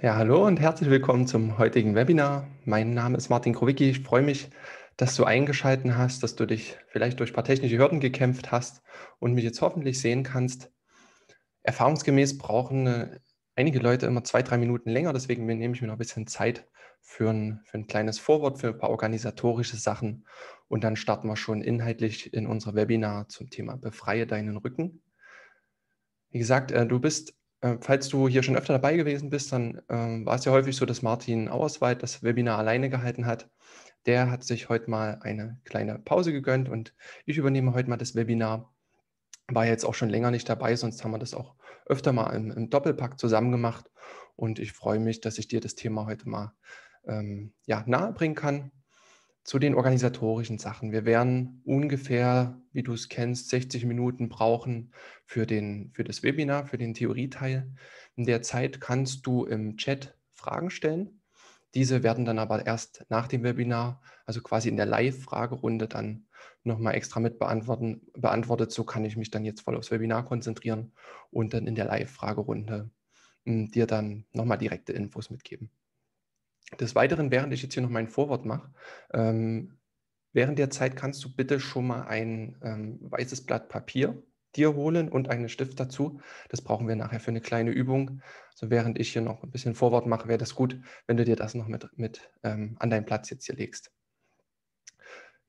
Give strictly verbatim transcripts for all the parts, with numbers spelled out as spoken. Ja, hallo und herzlich willkommen zum heutigen Webinar. Mein Name ist Martin Krowicki. Ich freue mich, dass du eingeschaltet hast, dass du dich vielleicht durch ein paar technische Hürden gekämpft hast und mich jetzt hoffentlich sehen kannst. Erfahrungsgemäß brauchen einige Leute immer zwei, drei Minuten länger, deswegen nehme ich mir noch ein bisschen Zeit für ein, für ein kleines Vorwort, für ein paar organisatorische Sachen und dann starten wir schon inhaltlich in unser Webinar zum Thema Befreie deinen Rücken. Wie gesagt, du bist falls du hier schon öfter dabei gewesen bist, dann ähm, war es ja häufig so, dass Martin Auerswald das Webinar alleine gehalten hat. Der hat sich heute mal eine kleine Pause gegönnt und ich übernehme heute mal das Webinar. War jetzt auch schon länger nicht dabei, sonst haben wir das auch öfter mal im, im Doppelpack zusammen gemacht. Und ich freue mich, dass ich dir das Thema heute mal ähm, ja, nahebringen kann. Zu den organisatorischen Sachen. Wir werden ungefähr, wie du es kennst, sechzig Minuten brauchen für, den, für das Webinar, für den Theorieteil. In der Zeit kannst du im Chat Fragen stellen. Diese werden dann aber erst nach dem Webinar, also quasi in der Live-Fragerunde, dann nochmal extra mit beantworten, beantwortet. So kann ich mich dann jetzt voll aufs Webinar konzentrieren und dann in der Live-Fragerunde dir dann nochmal direkte Infos mitgeben. Des Weiteren, während ich jetzt hier noch mein Vorwort mache, ähm, während der Zeit kannst du bitte schon mal ein ähm, weißes Blatt Papier dir holen und einen Stift dazu. Das brauchen wir nachher für eine kleine Übung. Also während ich hier noch ein bisschen Vorwort mache, wäre das gut, wenn du dir das noch mit, mit ähm, an deinen Platz jetzt hier legst.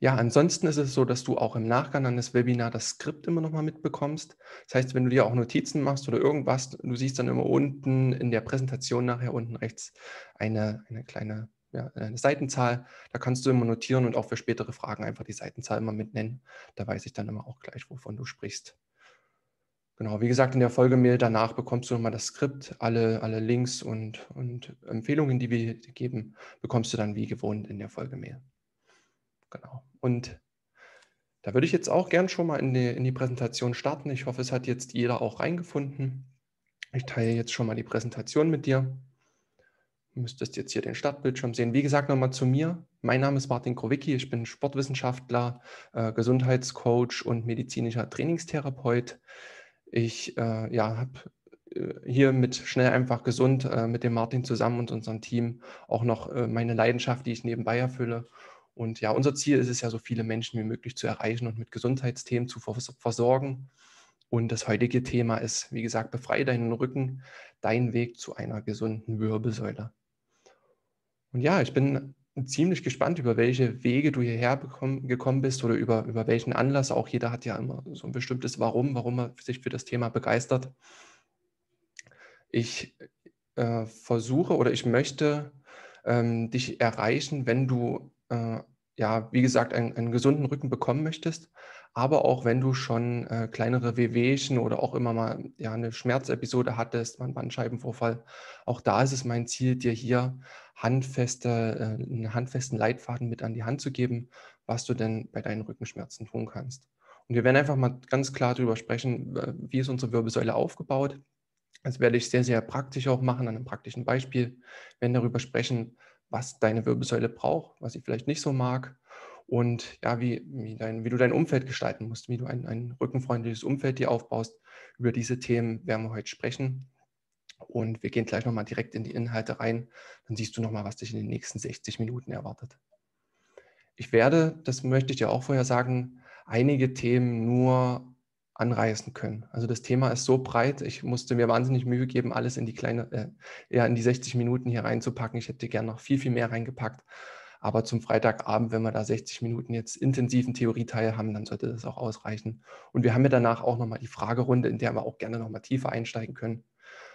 Ja, ansonsten ist es so, dass du auch im Nachgang an das Webinar das Skript immer nochmal mitbekommst. Das heißt, wenn du dir auch Notizen machst oder irgendwas, du siehst dann immer unten in der Präsentation nachher unten rechts eine, eine kleine ja, eine Seitenzahl. Da kannst du immer notieren und auch für spätere Fragen einfach die Seitenzahl immer mit nennen. Da weiß ich dann immer auch gleich, wovon du sprichst. Genau, wie gesagt, in der Folge-Mail danach bekommst du nochmal das Skript. Alle, alle Links und, und Empfehlungen, die wir geben, bekommst du dann wie gewohnt in der Folge-Mail. Genau. Und da würde ich jetzt auch gern schon mal in die, in die Präsentation starten. Ich hoffe, es hat jetzt jeder auch reingefunden. Ich teile jetzt schon mal die Präsentation mit dir. Du müsstest jetzt hier den Startbildschirm sehen. Wie gesagt, nochmal zu mir. Mein Name ist Martin Krowicki. Ich bin Sportwissenschaftler, äh, Gesundheitscoach und medizinischer Trainingstherapeut. Ich äh, ja, habe hier mit Schnell einfach gesund äh, mit dem Martin zusammen und unserem Team auch noch äh, meine Leidenschaft, die ich nebenbei erfülle. Und ja, unser Ziel ist es ja, so viele Menschen wie möglich zu erreichen und mit Gesundheitsthemen zu versorgen. Und das heutige Thema ist, wie gesagt, befreie deinen Rücken, dein Weg zu einer gesunden Wirbelsäule. Und ja, ich bin ziemlich gespannt, über welche Wege du hierher bekommen, gekommen bist oder über, über welchen Anlass. Auch jeder hat ja immer so ein bestimmtes Warum, warum er sich für das Thema begeistert. Ich äh, versuche oder ich möchte ähm, dich erreichen, wenn du ja, wie gesagt, einen, einen gesunden Rücken bekommen möchtest, aber auch wenn du schon äh, kleinere Wehwehchen oder auch immer mal ja, eine Schmerzepisode hattest, mal einen Bandscheibenvorfall, auch da ist es mein Ziel, dir hier handfeste, äh, einen handfesten Leitfaden mit an die Hand zu geben, was du denn bei deinen Rückenschmerzen tun kannst. Und wir werden einfach mal ganz klar darüber sprechen, wie ist unsere Wirbelsäule aufgebaut. Das werde ich sehr, sehr praktisch auch machen, an einem praktischen Beispiel. Wir werden darüber sprechen, was deine Wirbelsäule braucht, was sie vielleicht nicht so mag und ja, wie, wie, dein, wie du dein Umfeld gestalten musst, wie du ein, ein rückenfreundliches Umfeld dir aufbaust. Über diese Themen werden wir heute sprechen und wir gehen gleich nochmal direkt in die Inhalte rein. Dann siehst du nochmal, was dich in den nächsten sechzig Minuten erwartet. Ich werde, das möchte ich dir auch vorher sagen, einige Themen nur anreißen können. Also das Thema ist so breit, ich musste mir wahnsinnig Mühe geben, alles in die kleine, äh, ja, in die sechzig Minuten hier reinzupacken. Ich hätte gerne noch viel, viel mehr reingepackt. Aber zum Freitagabend, wenn wir da sechzig Minuten jetzt intensiven Theorieteil haben, dann sollte das auch ausreichen. Und wir haben ja danach auch nochmal die Fragerunde, in der wir auch gerne nochmal tiefer einsteigen können.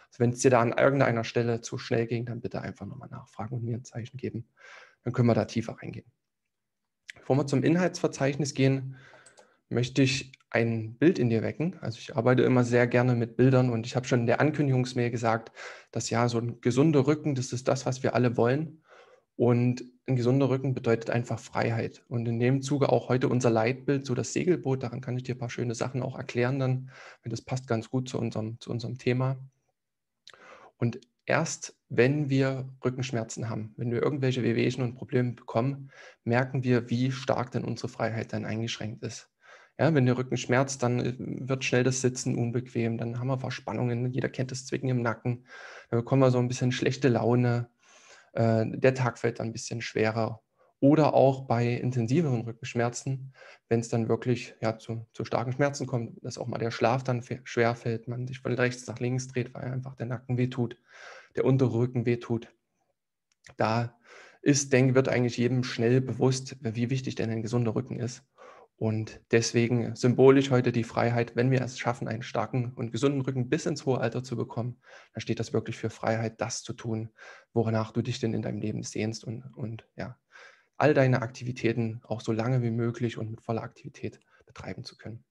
Also wenn es dir da an irgendeiner Stelle zu schnell ging, dann bitte einfach nochmal nachfragen und mir ein Zeichen geben. Dann können wir da tiefer reingehen. Bevor wir zum Inhaltsverzeichnis gehen, möchte ich ein Bild in dir wecken. Also ich arbeite immer sehr gerne mit Bildern und ich habe schon in der Ankündigungsmail gesagt, dass ja so ein gesunder Rücken, das ist das, was wir alle wollen. Und ein gesunder Rücken bedeutet einfach Freiheit. Und in dem Zuge auch heute unser Leitbild, so das Segelboot, daran kann ich dir ein paar schöne Sachen auch erklären dann, weil das passt ganz gut zu unserem, zu unserem Thema. Und erst wenn wir Rückenschmerzen haben, wenn wir irgendwelche Wehwehchen und Probleme bekommen, merken wir, wie stark denn unsere Freiheit dann eingeschränkt ist. Ja, wenn der Rücken schmerzt, dann wird schnell das Sitzen unbequem, dann haben wir Verspannungen, jeder kennt das Zwicken im Nacken, dann bekommen wir so ein bisschen schlechte Laune, äh, der Tag fällt dann ein bisschen schwerer. Oder auch bei intensiveren Rückenschmerzen, wenn es dann wirklich ja, zu, zu starken Schmerzen kommt, dass auch mal der Schlaf dann schwer fällt, man sich von rechts nach links dreht, weil einfach der Nacken wehtut, der untere Rücken wehtut. Da ist, denke, wird eigentlich jedem schnell bewusst, wie wichtig denn ein gesunder Rücken ist. Und deswegen symbolisch heute die Freiheit, wenn wir es schaffen, einen starken und gesunden Rücken bis ins hohe Alter zu bekommen, dann steht das wirklich für Freiheit, das zu tun, wonach du dich denn in deinem Leben sehnst und, und ja, all deine Aktivitäten auch so lange wie möglich und mit voller Aktivität betreiben zu können.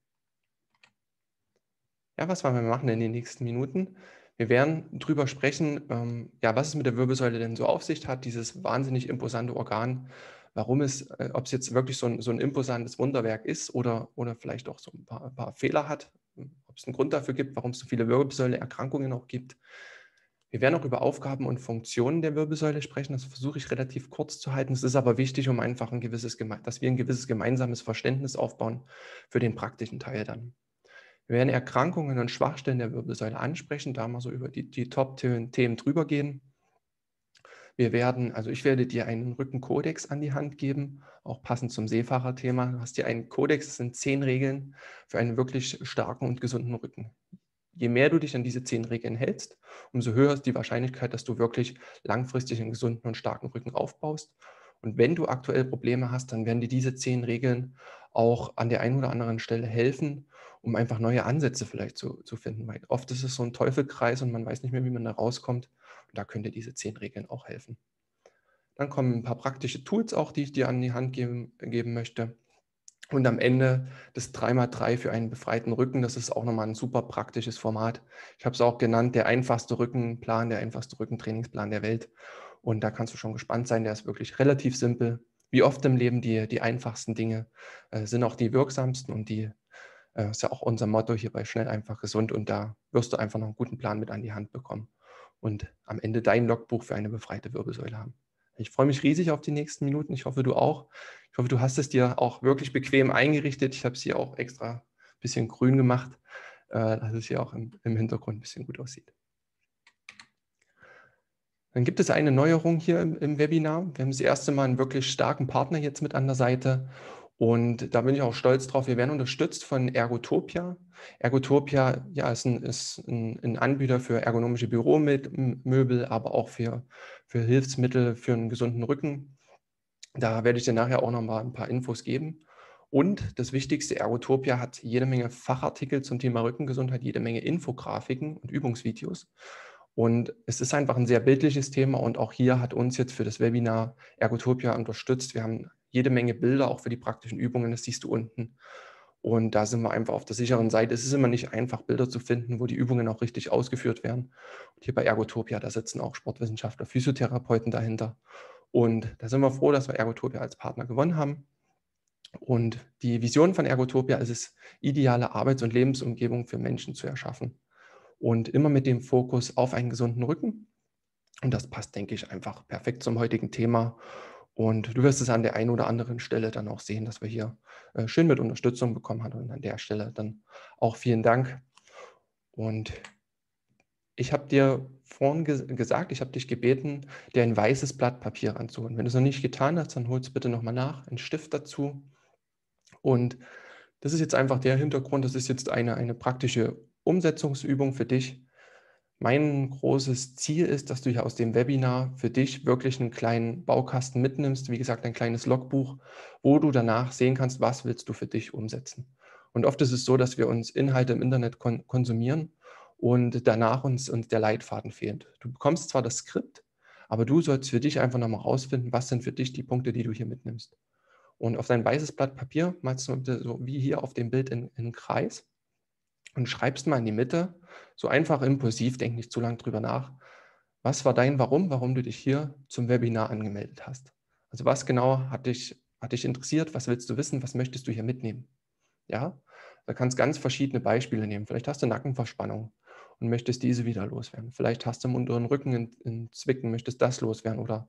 Ja, was wollen wir machen in den nächsten Minuten? Wir werden drüber sprechen, ähm, ja, was es mit der Wirbelsäule denn so auf sich hat, dieses wahnsinnig imposante Organ, warum es, äh, ob es jetzt wirklich so ein, so ein imposantes Wunderwerk ist oder, oder vielleicht auch so ein paar, ein paar Fehler hat, ob es einen Grund dafür gibt, warum es so viele Wirbelsäuleerkrankungen auch gibt. Wir werden auch über Aufgaben und Funktionen der Wirbelsäule sprechen, das versuche ich relativ kurz zu halten. Es ist aber wichtig, um einfach ein gewisses, dass wir ein gewisses gemeinsames Verständnis aufbauen für den praktischen Teil dann. Wir werden Erkrankungen und Schwachstellen der Wirbelsäule ansprechen, da mal so über die, die Top-Themen drüber gehen. Wir werden, also ich werde dir einen Rückenkodex an die Hand geben, auch passend zum Seefahrerthema. Du hast hier einen Kodex, das sind zehn Regeln für einen wirklich starken und gesunden Rücken. Je mehr du dich an diese zehn Regeln hältst, umso höher ist die Wahrscheinlichkeit, dass du wirklich langfristig einen gesunden und starken Rücken aufbaust. Und wenn du aktuell Probleme hast, dann werden dir diese zehn Regeln auch an der einen oder anderen Stelle helfen, um einfach neue Ansätze vielleicht zu, zu finden. Weil oft ist es so ein Teufelskreis und man weiß nicht mehr, wie man da rauskommt. Und da können dir diese zehn Regeln auch helfen. Dann kommen ein paar praktische Tools auch, die ich dir an die Hand geben, geben möchte. Und am Ende das drei mal drei für einen befreiten Rücken. Das ist auch nochmal ein super praktisches Format. Ich habe es auch genannt, der einfachste Rückenplan, der einfachste Rückentrainingsplan der Welt. Und da kannst du schon gespannt sein, der ist wirklich relativ simpel. Wie oft im Leben die, die einfachsten Dinge äh, sind auch die wirksamsten und die äh, ist ja auch unser Motto hier bei Schnell, einfach, gesund. Und da wirst du einfach noch einen guten Plan mit an die Hand bekommen und am Ende dein Logbuch für eine befreite Wirbelsäule haben. Ich freue mich riesig auf die nächsten Minuten. Ich hoffe, du auch. Ich hoffe, du hast es dir auch wirklich bequem eingerichtet. Ich habe es hier auch extra ein bisschen grün gemacht, dass es hier auch im, im Hintergrund ein bisschen gut aussieht. Dann gibt es eine Neuerung hier im, im Webinar. Wir haben das erste Mal einen wirklich starken Partner jetzt mit an der Seite. Und da bin ich auch stolz drauf. Wir werden unterstützt von Ergotopia. Ergotopia ja, ist, ein, ist ein, ein Anbieter für ergonomische Büromöbel, aber auch für, für Hilfsmittel für einen gesunden Rücken. Da werde ich dir nachher auch noch mal ein paar Infos geben. Und das Wichtigste, Ergotopia hat jede Menge Fachartikel zum Thema Rückengesundheit, jede Menge Infografiken und Übungsvideos. Und es ist einfach ein sehr bildliches Thema. Und auch hier hat uns jetzt für das Webinar Ergotopia unterstützt. Wir haben jede Menge Bilder, auch für die praktischen Übungen, das siehst du unten. Und da sind wir einfach auf der sicheren Seite. Es ist immer nicht einfach, Bilder zu finden, wo die Übungen auch richtig ausgeführt werden. Und hier bei Ergotopia, da sitzen auch Sportwissenschaftler, Physiotherapeuten dahinter. Und da sind wir froh, dass wir Ergotopia als Partner gewonnen haben. Und die Vision von Ergotopia ist es, ideale Arbeits- und Lebensumgebung für Menschen zu erschaffen. Und immer mit dem Fokus auf einen gesunden Rücken. Und das passt, denke ich, einfach perfekt zum heutigen Thema. Und du wirst es an der einen oder anderen Stelle dann auch sehen, dass wir hier äh, schön mit Unterstützung bekommen haben. Und an der Stelle dann auch vielen Dank. Und ich habe dir vorhin ge gesagt, ich habe dich gebeten, dir ein weißes Blatt Papier anzuholen. Wenn du es noch nicht getan hast, dann hol es bitte nochmal nach, einen Stift dazu. Und das ist jetzt einfach der Hintergrund, das ist jetzt eine, eine praktische Umsetzungsübung für dich. Mein großes Ziel ist, dass du hier aus dem Webinar für dich wirklich einen kleinen Baukasten mitnimmst, wie gesagt, ein kleines Logbuch, wo du danach sehen kannst, was willst du für dich umsetzen. Und oft ist es so, dass wir uns Inhalte im Internet kon konsumieren und danach uns, uns der Leitfaden fehlt. Du bekommst zwar das Skript, aber du sollst für dich einfach nochmal rausfinden, was sind für dich die Punkte, die du hier mitnimmst. Und auf dein weißes Blatt Papier malst du so wie hier auf dem Bild in, in einen Kreis und schreibst mal in die Mitte, so einfach impulsiv, denk nicht zu lang drüber nach, was war dein Warum, warum du dich hier zum Webinar angemeldet hast? Also was genau hat dich, hat dich interessiert, was willst du wissen, was möchtest du hier mitnehmen? Ja, da kannst du ganz verschiedene Beispiele nehmen. Vielleicht hast du Nackenverspannung und möchtest diese wieder loswerden. Vielleicht hast du im unteren Rücken ein Zwicken, möchtest das loswerden oder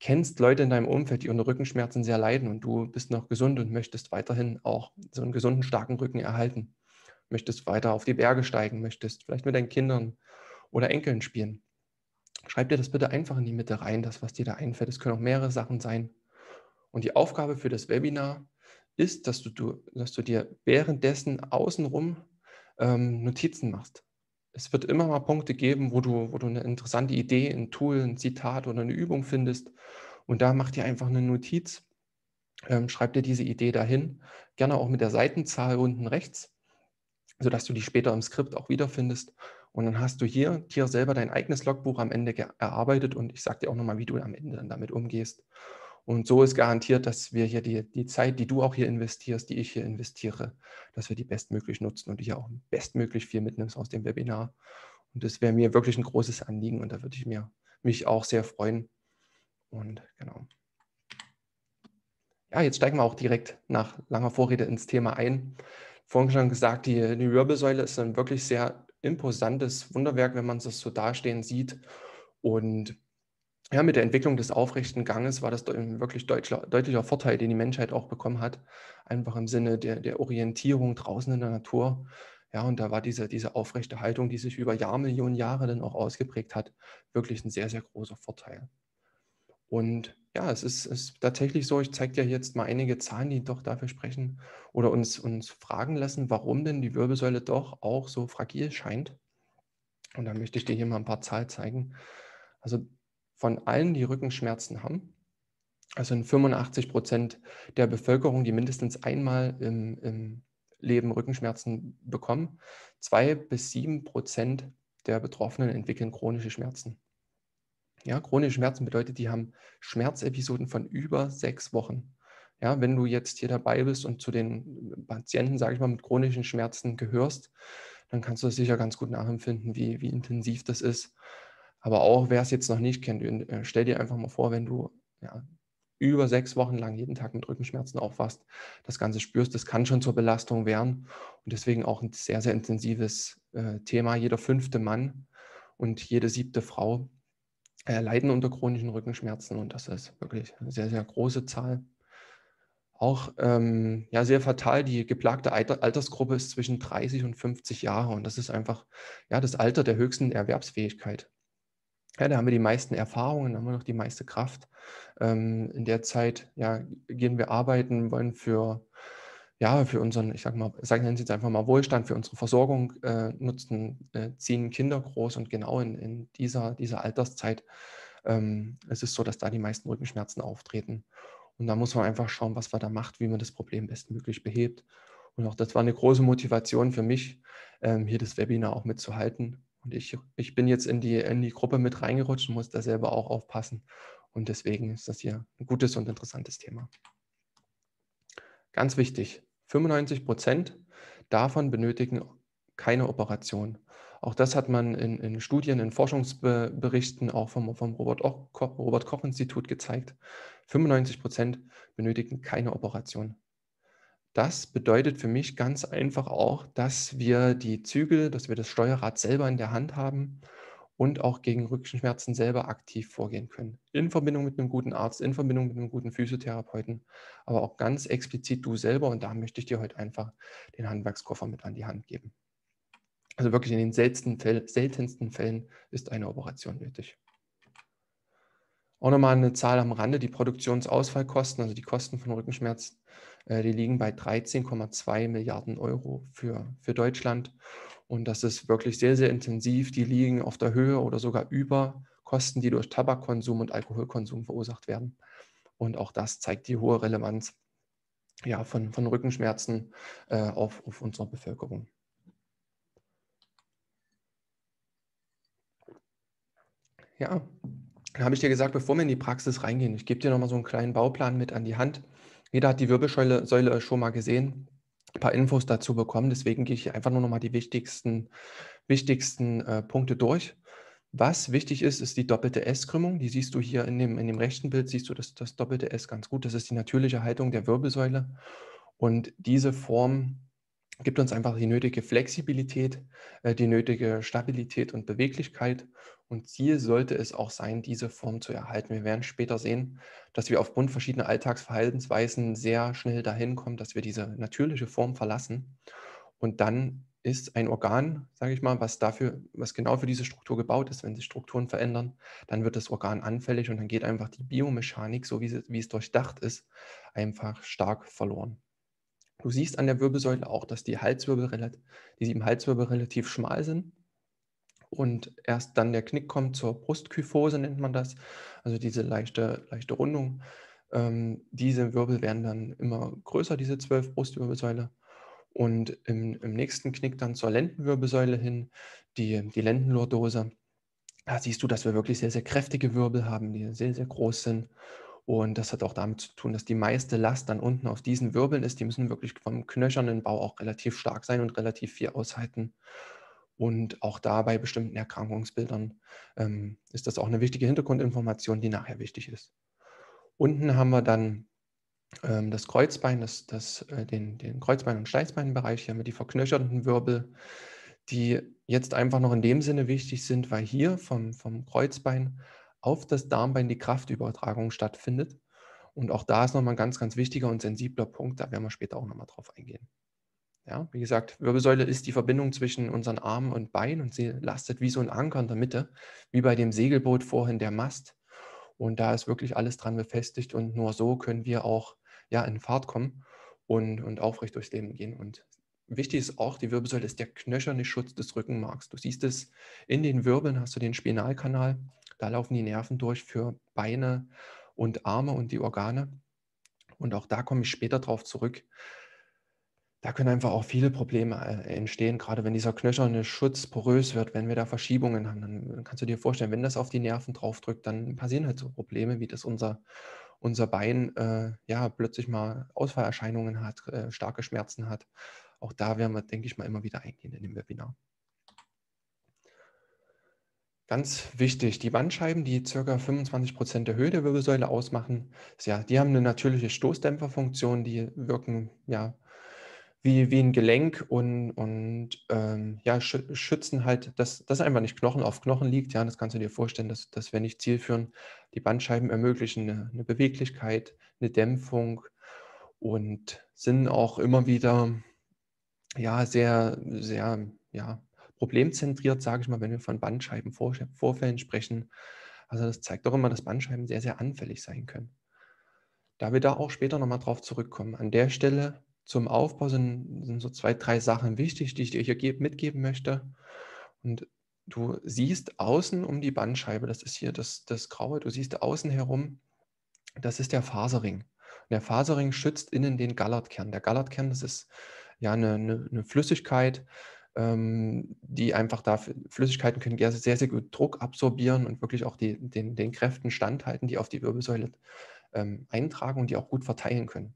kennst Leute in deinem Umfeld, die unter Rückenschmerzen sehr leiden und du bist noch gesund und möchtest weiterhin auch so einen gesunden, starken Rücken erhalten. Möchtest weiter auf die Berge steigen, möchtest vielleicht mit deinen Kindern oder Enkeln spielen. Schreib dir das bitte einfach in die Mitte rein, das, was dir da einfällt. Es können auch mehrere Sachen sein. Und die Aufgabe für das Webinar ist, dass du, du, dass du dir währenddessen außenrum ähm, Notizen machst. Es wird immer mal Punkte geben, wo du, wo du eine interessante Idee, ein Tool, ein Zitat oder eine Übung findest. Und da mach dir einfach eine Notiz. Ähm, schreib dir diese Idee dahin. Gerne auch mit der Seitenzahl unten rechts, sodass du die später im Skript auch wiederfindest. Und dann hast du hier dir selber dein eigenes Logbuch am Ende erarbeitet. Und ich sage dir auch nochmal, wie du am Ende dann damit umgehst. Und so ist garantiert, dass wir hier die, die Zeit, die du auch hier investierst, die ich hier investiere, dass wir die bestmöglich nutzen und du hier auch bestmöglich viel mitnimmst aus dem Webinar. Und das wäre mir wirklich ein großes Anliegen und da würde ich mir, mich auch sehr freuen. Und genau. Ja, jetzt steigen wir auch direkt nach langer Vorrede ins Thema ein. Vorhin schon gesagt, die, die Wirbelsäule ist ein wirklich sehr imposantes Wunderwerk, wenn man es so dastehen sieht. Und ja, mit der Entwicklung des aufrechten Ganges war das ein wirklich deutlicher, deutlicher Vorteil, den die Menschheit auch bekommen hat, einfach im Sinne der, der Orientierung draußen in der Natur. Ja, und da war diese, diese aufrechte Haltung, die sich über Jahrmillionen Jahre dann auch ausgeprägt hat, wirklich ein sehr, sehr großer Vorteil. Und ja, es ist, ist tatsächlich so, ich zeige dir jetzt mal einige Zahlen, die doch dafür sprechen oder uns, uns fragen lassen, warum denn die Wirbelsäule doch auch so fragil scheint. Und da möchte ich dir hier mal ein paar Zahlen zeigen. Also von allen, die Rückenschmerzen haben, also in fünfundachtzig Prozent der Bevölkerung, die mindestens einmal im, im Leben Rückenschmerzen bekommen, zwei bis sieben Prozent der Betroffenen entwickeln chronische Schmerzen. Ja, chronische Schmerzen bedeutet, die haben Schmerzepisoden von über sechs Wochen. Ja, wenn du jetzt hier dabei bist und zu den Patienten, sage ich mal, mit chronischen Schmerzen gehörst, dann kannst du das sicher ganz gut nachempfinden, wie, wie intensiv das ist. Aber auch, wer es jetzt noch nicht kennt, stell dir einfach mal vor, wenn du ja, über sechs Wochen lang jeden Tag mit Rückenschmerzen aufwachst, das Ganze spürst, das kann schon zur Belastung werden und deswegen auch ein sehr, sehr intensives äh, Thema. Jeder fünfte Mann und jede siebte Frau äh, leiden unter chronischen Rückenschmerzen und das ist wirklich eine sehr, sehr große Zahl. Auch ähm, ja, sehr fatal, die geplagte Altersgruppe ist zwischen dreißig und fünfzig Jahre und das ist einfach ja, das Alter der höchsten Erwerbsfähigkeit. Ja, da haben wir die meisten Erfahrungen, da haben wir noch die meiste Kraft. Ähm, in der Zeit ja, gehen wir arbeiten, wollen für, ja, für unseren, ich sag mal, sagen wir jetzt einfach mal Wohlstand, für unsere Versorgung äh, nutzen, äh, ziehen Kinder groß und genau in, in dieser, dieser Alterszeit ähm, es ist so, dass da die meisten Rückenschmerzen auftreten. Und da muss man einfach schauen, was man da macht, wie man das Problem bestmöglich behebt. Und auch das war eine große Motivation für mich, ähm, hier das Webinar auch mitzuhalten. Und ich, ich bin jetzt in die, in die Gruppe mit reingerutscht und muss da selber auch aufpassen. Und deswegen ist das hier ein gutes und interessantes Thema. Ganz wichtig, fünfundneunzig Prozent davon benötigen keine Operation. Auch das hat man in, in Studien, in Forschungsberichten auch vom, vom Robert-Koch-Institut gezeigt. fünfundneunzig Prozent benötigen keine Operation. Das bedeutet für mich ganz einfach auch, dass wir die Zügel, dass wir das Steuerrad selber in der Hand haben und auch gegen Rückenschmerzen selber aktiv vorgehen können. In Verbindung mit einem guten Arzt, in Verbindung mit einem guten Physiotherapeuten, aber auch ganz explizit du selber. Und da möchte ich dir heute einfach den Handwerkskoffer mit an die Hand geben. Also wirklich in den seltensten Fällen, seltensten Fällen ist eine Operation nötig. Auch nochmal eine Zahl am Rande, die Produktionsausfallkosten, also die Kosten von Rückenschmerzen, die liegen bei dreizehn Komma zwei Milliarden Euro für, für Deutschland. Und das ist wirklich sehr, sehr intensiv. Die liegen auf der Höhe oder sogar über Kosten, die durch Tabakkonsum und Alkoholkonsum verursacht werden. Und auch das zeigt die hohe Relevanz ja, von, von Rückenschmerzen äh, auf, auf unsere Bevölkerung. Ja. Dann habe ich dir gesagt, bevor wir in die Praxis reingehen, ich gebe dir nochmal so einen kleinen Bauplan mit an die Hand. Jeder hat die Wirbelsäule Säule schon mal gesehen, ein paar Infos dazu bekommen. Deswegen gehe ich hier einfach nur nochmal die wichtigsten, wichtigsten äh, Punkte durch. Was wichtig ist, ist die doppelte S-Krümmung. Die siehst du hier in dem, in dem rechten Bild, siehst du das, das doppelte S ganz gut. Das ist die natürliche Haltung der Wirbelsäule. Und diese Form gibt uns einfach die nötige Flexibilität, die nötige Stabilität und Beweglichkeit. Und Ziel sollte es auch sein, diese Form zu erhalten. Wir werden später sehen, dass wir aufgrund verschiedener Alltagsverhaltensweisen sehr schnell dahin kommen, dass wir diese natürliche Form verlassen. Und dann ist ein Organ, sage ich mal, was dafür, was genau für diese Struktur gebaut ist. Wenn sich Strukturen verändern, dann wird das Organ anfällig und dann geht einfach die Biomechanik, so wie sie, wie es durchdacht ist, einfach stark verloren. Du siehst an der Wirbelsäule auch, dass die Halswirbel, die sieben Halswirbel relativ schmal sind und erst dann der Knick kommt zur Brustkyphose, nennt man das, also diese leichte, leichte Rundung. Ähm, diese Wirbel werden dann immer größer, diese zwölf Brustwirbelsäule. Und im, im nächsten Knick dann zur Lendenwirbelsäule hin, die, die Lendenlordose. Da siehst du, dass wir wirklich sehr, sehr kräftige Wirbel haben, die sehr, sehr groß sind. Und das hat auch damit zu tun, dass die meiste Last dann unten auf diesen Wirbeln ist. Die müssen wirklich vom knöchernen Bau auch relativ stark sein und relativ viel aushalten. Und auch da bei bestimmten Erkrankungsbildern ähm, ist das auch eine wichtige Hintergrundinformation, die nachher wichtig ist. Unten haben wir dann das Kreuzbein, das, das, den, den Kreuzbein- und Steißbeinbereich, hier haben wir die verknöcherten Wirbel, die jetzt einfach noch in dem Sinne wichtig sind, weil hier vom, vom Kreuzbein auf das Darmbein die Kraftübertragung stattfindet. Und auch da ist nochmal ein ganz, ganz wichtiger und sensibler Punkt, da werden wir später auch nochmal drauf eingehen. Ja, wie gesagt, Wirbelsäule ist die Verbindung zwischen unseren Armen und Beinen und sie lastet wie so ein Anker in der Mitte, wie bei dem Segelboot vorhin der Mast. Und da ist wirklich alles dran befestigt und nur so können wir auch ja, in Fahrt kommen und, und aufrecht durchs Leben gehen. Und wichtig ist auch, die Wirbelsäule ist der knöcherne Schutz des Rückenmarks. Du siehst es, in den Wirbeln hast du den Spinalkanal, da laufen die Nerven durch für Beine und Arme und die Organe. Und auch da komme ich später drauf zurück. Da können einfach auch viele Probleme entstehen, gerade wenn dieser knöcherne Schutz porös wird, wenn wir da Verschiebungen haben, dann kannst du dir vorstellen, wenn das auf die Nerven draufdrückt, dann passieren halt so Probleme, wie dass unser, unser Bein äh, ja plötzlich mal Ausfallerscheinungen hat, äh, starke Schmerzen hat. Auch da werden wir, denke ich mal, immer wieder eingehen in dem Webinar. Ganz wichtig, die Bandscheiben, die ca. fünfundzwanzig Prozent der Höhe der Wirbelsäule ausmachen, ja, die haben eine natürliche Stoßdämpferfunktion, die wirken, ja, Wie, wie ein Gelenk und, und ähm, ja, schützen halt, dass das einfach nicht Knochen auf Knochen liegt. Ja, das kannst du dir vorstellen, dass, dass wir nicht zielführend. Die Bandscheiben ermöglichen eine, eine Beweglichkeit, eine Dämpfung und sind auch immer wieder ja, sehr, sehr ja, problemzentriert, sage ich mal, wenn wir von Bandscheibenvorfällen sprechen. Also das zeigt doch immer, dass Bandscheiben sehr, sehr anfällig sein können. Da wir da auch später nochmal drauf zurückkommen, an der Stelle zum Aufbau sind, sind so zwei, drei Sachen wichtig, die ich dir hier mitgeben möchte. Und du siehst außen um die Bandscheibe, das ist hier das, das Graue, du siehst außen herum, das ist der Faserring. Und der Faserring schützt innen den Gallertkern. Der Gallertkern, das ist ja eine, eine, eine Flüssigkeit, ähm, die einfach dafür, Flüssigkeiten können sehr, sehr gut Druck absorbieren und wirklich auch die, den, den Kräften standhalten, die auf die Wirbelsäule ähm, eintragen und die auch gut verteilen können.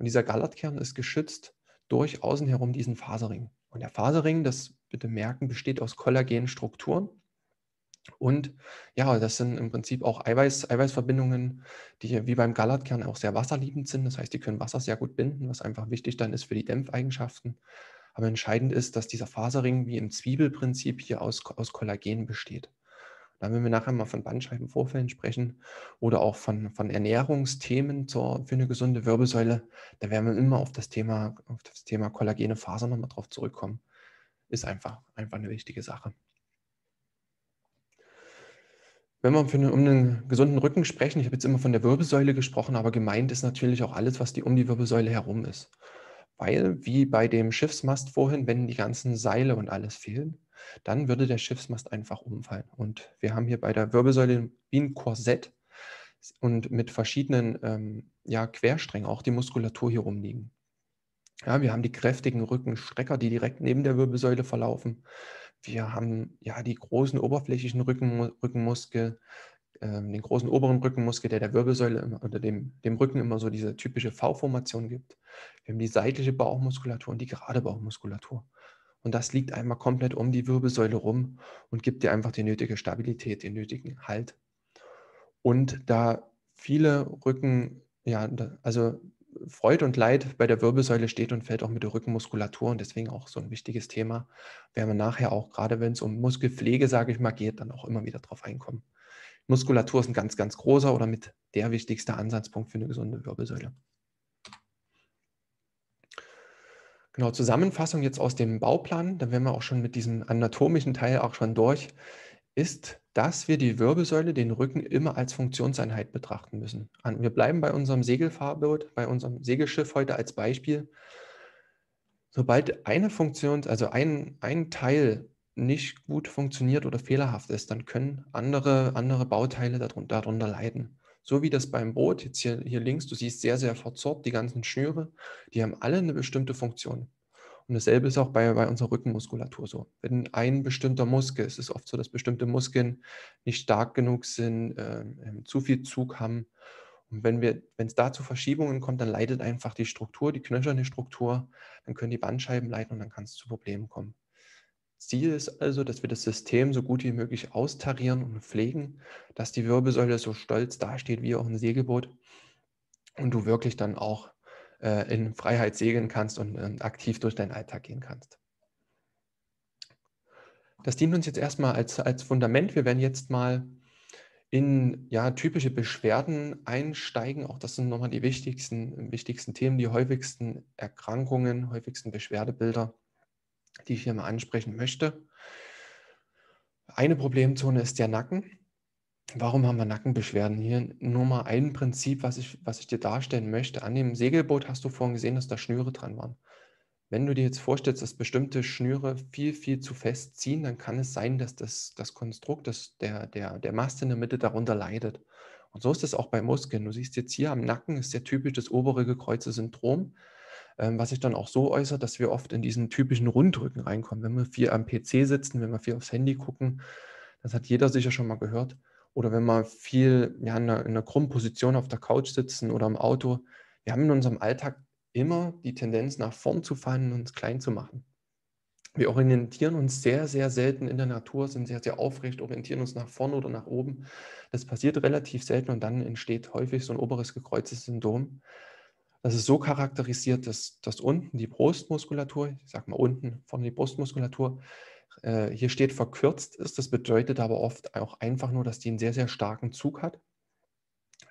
Und dieser Gallertkern ist geschützt durch außen herum diesen Faserring. Und der Faserring, das bitte merken, besteht aus Kollagenstrukturen. Und ja, das sind im Prinzip auch Eiweiß, Eiweißverbindungen, die wie beim Gallertkern auch sehr wasserliebend sind. Das heißt, die können Wasser sehr gut binden, was einfach wichtig dann ist für die Dämpfeigenschaften. Aber entscheidend ist, dass dieser Faserring wie im Zwiebelprinzip hier aus, aus Kollagen besteht. Dann, wenn wir nachher mal von Bandscheibenvorfällen sprechen oder auch von, von Ernährungsthemen zur, für eine gesunde Wirbelsäule, da werden wir immer auf das Thema, auf das Thema Kollagene Fasern nochmal drauf zurückkommen. Ist einfach, einfach eine wichtige Sache. Wenn wir für eine, um einen gesunden Rücken sprechen, ich habe jetzt immer von der Wirbelsäule gesprochen, aber gemeint ist natürlich auch alles, was die, um die Wirbelsäule herum ist. Weil, wie bei dem Schiffsmast vorhin, wenn die ganzen Seile und alles fehlen, dann würde der Schiffsmast einfach umfallen. Und wir haben hier bei der Wirbelsäule wie ein Korsett und mit verschiedenen ähm, ja, Quersträngen auch die Muskulatur hier rumliegen. Ja, wir haben die kräftigen Rückenstrecker, die direkt neben der Wirbelsäule verlaufen. Wir haben ja die großen oberflächlichen Rücken, Rückenmuskel, äh, den großen oberen Rückenmuskel, der der Wirbelsäule immer, oder dem, dem Rücken immer so diese typische V-Formation gibt. Wir haben die seitliche Bauchmuskulatur und die gerade Bauchmuskulatur. Und das liegt einmal komplett um die Wirbelsäule rum und gibt dir einfach die nötige Stabilität, den nötigen Halt. Und da viele Rücken, ja, also Freud und Leid bei der Wirbelsäule steht und fällt auch mit der Rückenmuskulatur und deswegen auch so ein wichtiges Thema. Werden wir nachher auch, gerade wenn es um Muskelpflege, sage ich mal, geht, dann auch immer wieder drauf einkommen. Muskulatur ist ein ganz, ganz großer oder mit der wichtigste Ansatzpunkt für eine gesunde Wirbelsäule. Genau, Zusammenfassung jetzt aus dem Bauplan, da wären wir auch schon mit diesem anatomischen Teil auch schon durch, ist, dass wir die Wirbelsäule, den Rücken immer als Funktionseinheit betrachten müssen. Wir bleiben bei unserem Segelfahrboot, bei unserem Segelschiff heute als Beispiel. Sobald eine Funktion, also ein, ein Teil nicht gut funktioniert oder fehlerhaft ist, dann können andere, andere Bauteile darunter, darunter leiden. So wie das beim Boot, jetzt hier, hier links, du siehst sehr, sehr verzorrt, die ganzen Schnüre, die haben alle eine bestimmte Funktion. Und dasselbe ist auch bei, bei unserer Rückenmuskulatur so. Wenn ein bestimmter Muskel, es ist oft so, dass bestimmte Muskeln nicht stark genug sind, äh, zu viel Zug haben. Und wenn wir, wenn es da zu Verschiebungen kommt, dann leidet einfach die Struktur, die knöcherne Struktur, dann können die Bandscheiben leiden und dann kann es zu Problemen kommen. Ziel ist also, dass wir das System so gut wie möglich austarieren und pflegen, dass die Wirbelsäule so stolz dasteht wie auch ein Segelboot und du wirklich dann auch äh, in Freiheit segeln kannst und äh, aktiv durch deinen Alltag gehen kannst. Das dient uns jetzt erstmal als, als Fundament. Wir werden jetzt mal in ja, typische Beschwerden einsteigen. Auch das sind nochmal die wichtigsten, wichtigsten Themen, die häufigsten Erkrankungen, häufigsten Beschwerdebilder, die ich hier mal ansprechen möchte. Eine Problemzone ist der Nacken. Warum haben wir Nackenbeschwerden? Hier nur mal ein Prinzip, was ich, was ich dir darstellen möchte. An dem Segelboot hast du vorhin gesehen, dass da Schnüre dran waren. Wenn du dir jetzt vorstellst, dass bestimmte Schnüre viel, viel zu fest ziehen, dann kann es sein, dass das, das Konstrukt, dass der, der, der Mast in der Mitte darunter leidet. Und so ist es auch bei Muskeln. Du siehst jetzt hier am Nacken, ist sehr typisch das obere Gekreuze-Syndrom, was sich dann auch so äußert, dass wir oft in diesen typischen Rundrücken reinkommen. Wenn wir viel am P C sitzen, wenn wir viel aufs Handy gucken, das hat jeder sicher schon mal gehört. Oder wenn wir viel ja, in einer, in einer krummen Position auf der Couch sitzen oder im Auto. Wir haben in unserem Alltag immer die Tendenz, nach vorn zu fallen und uns klein zu machen. Wir orientieren uns sehr, sehr selten in der Natur, sind sehr, sehr aufrecht, orientieren uns nach vorn oder nach oben. Das passiert relativ selten und dann entsteht häufig so ein oberes gekreuztes Syndrom. Das ist so charakterisiert, dass, dass unten die Brustmuskulatur, ich sag mal unten vorne die Brustmuskulatur, äh, hier steht verkürzt ist. Das bedeutet aber oft auch einfach nur, dass die einen sehr, sehr starken Zug hat.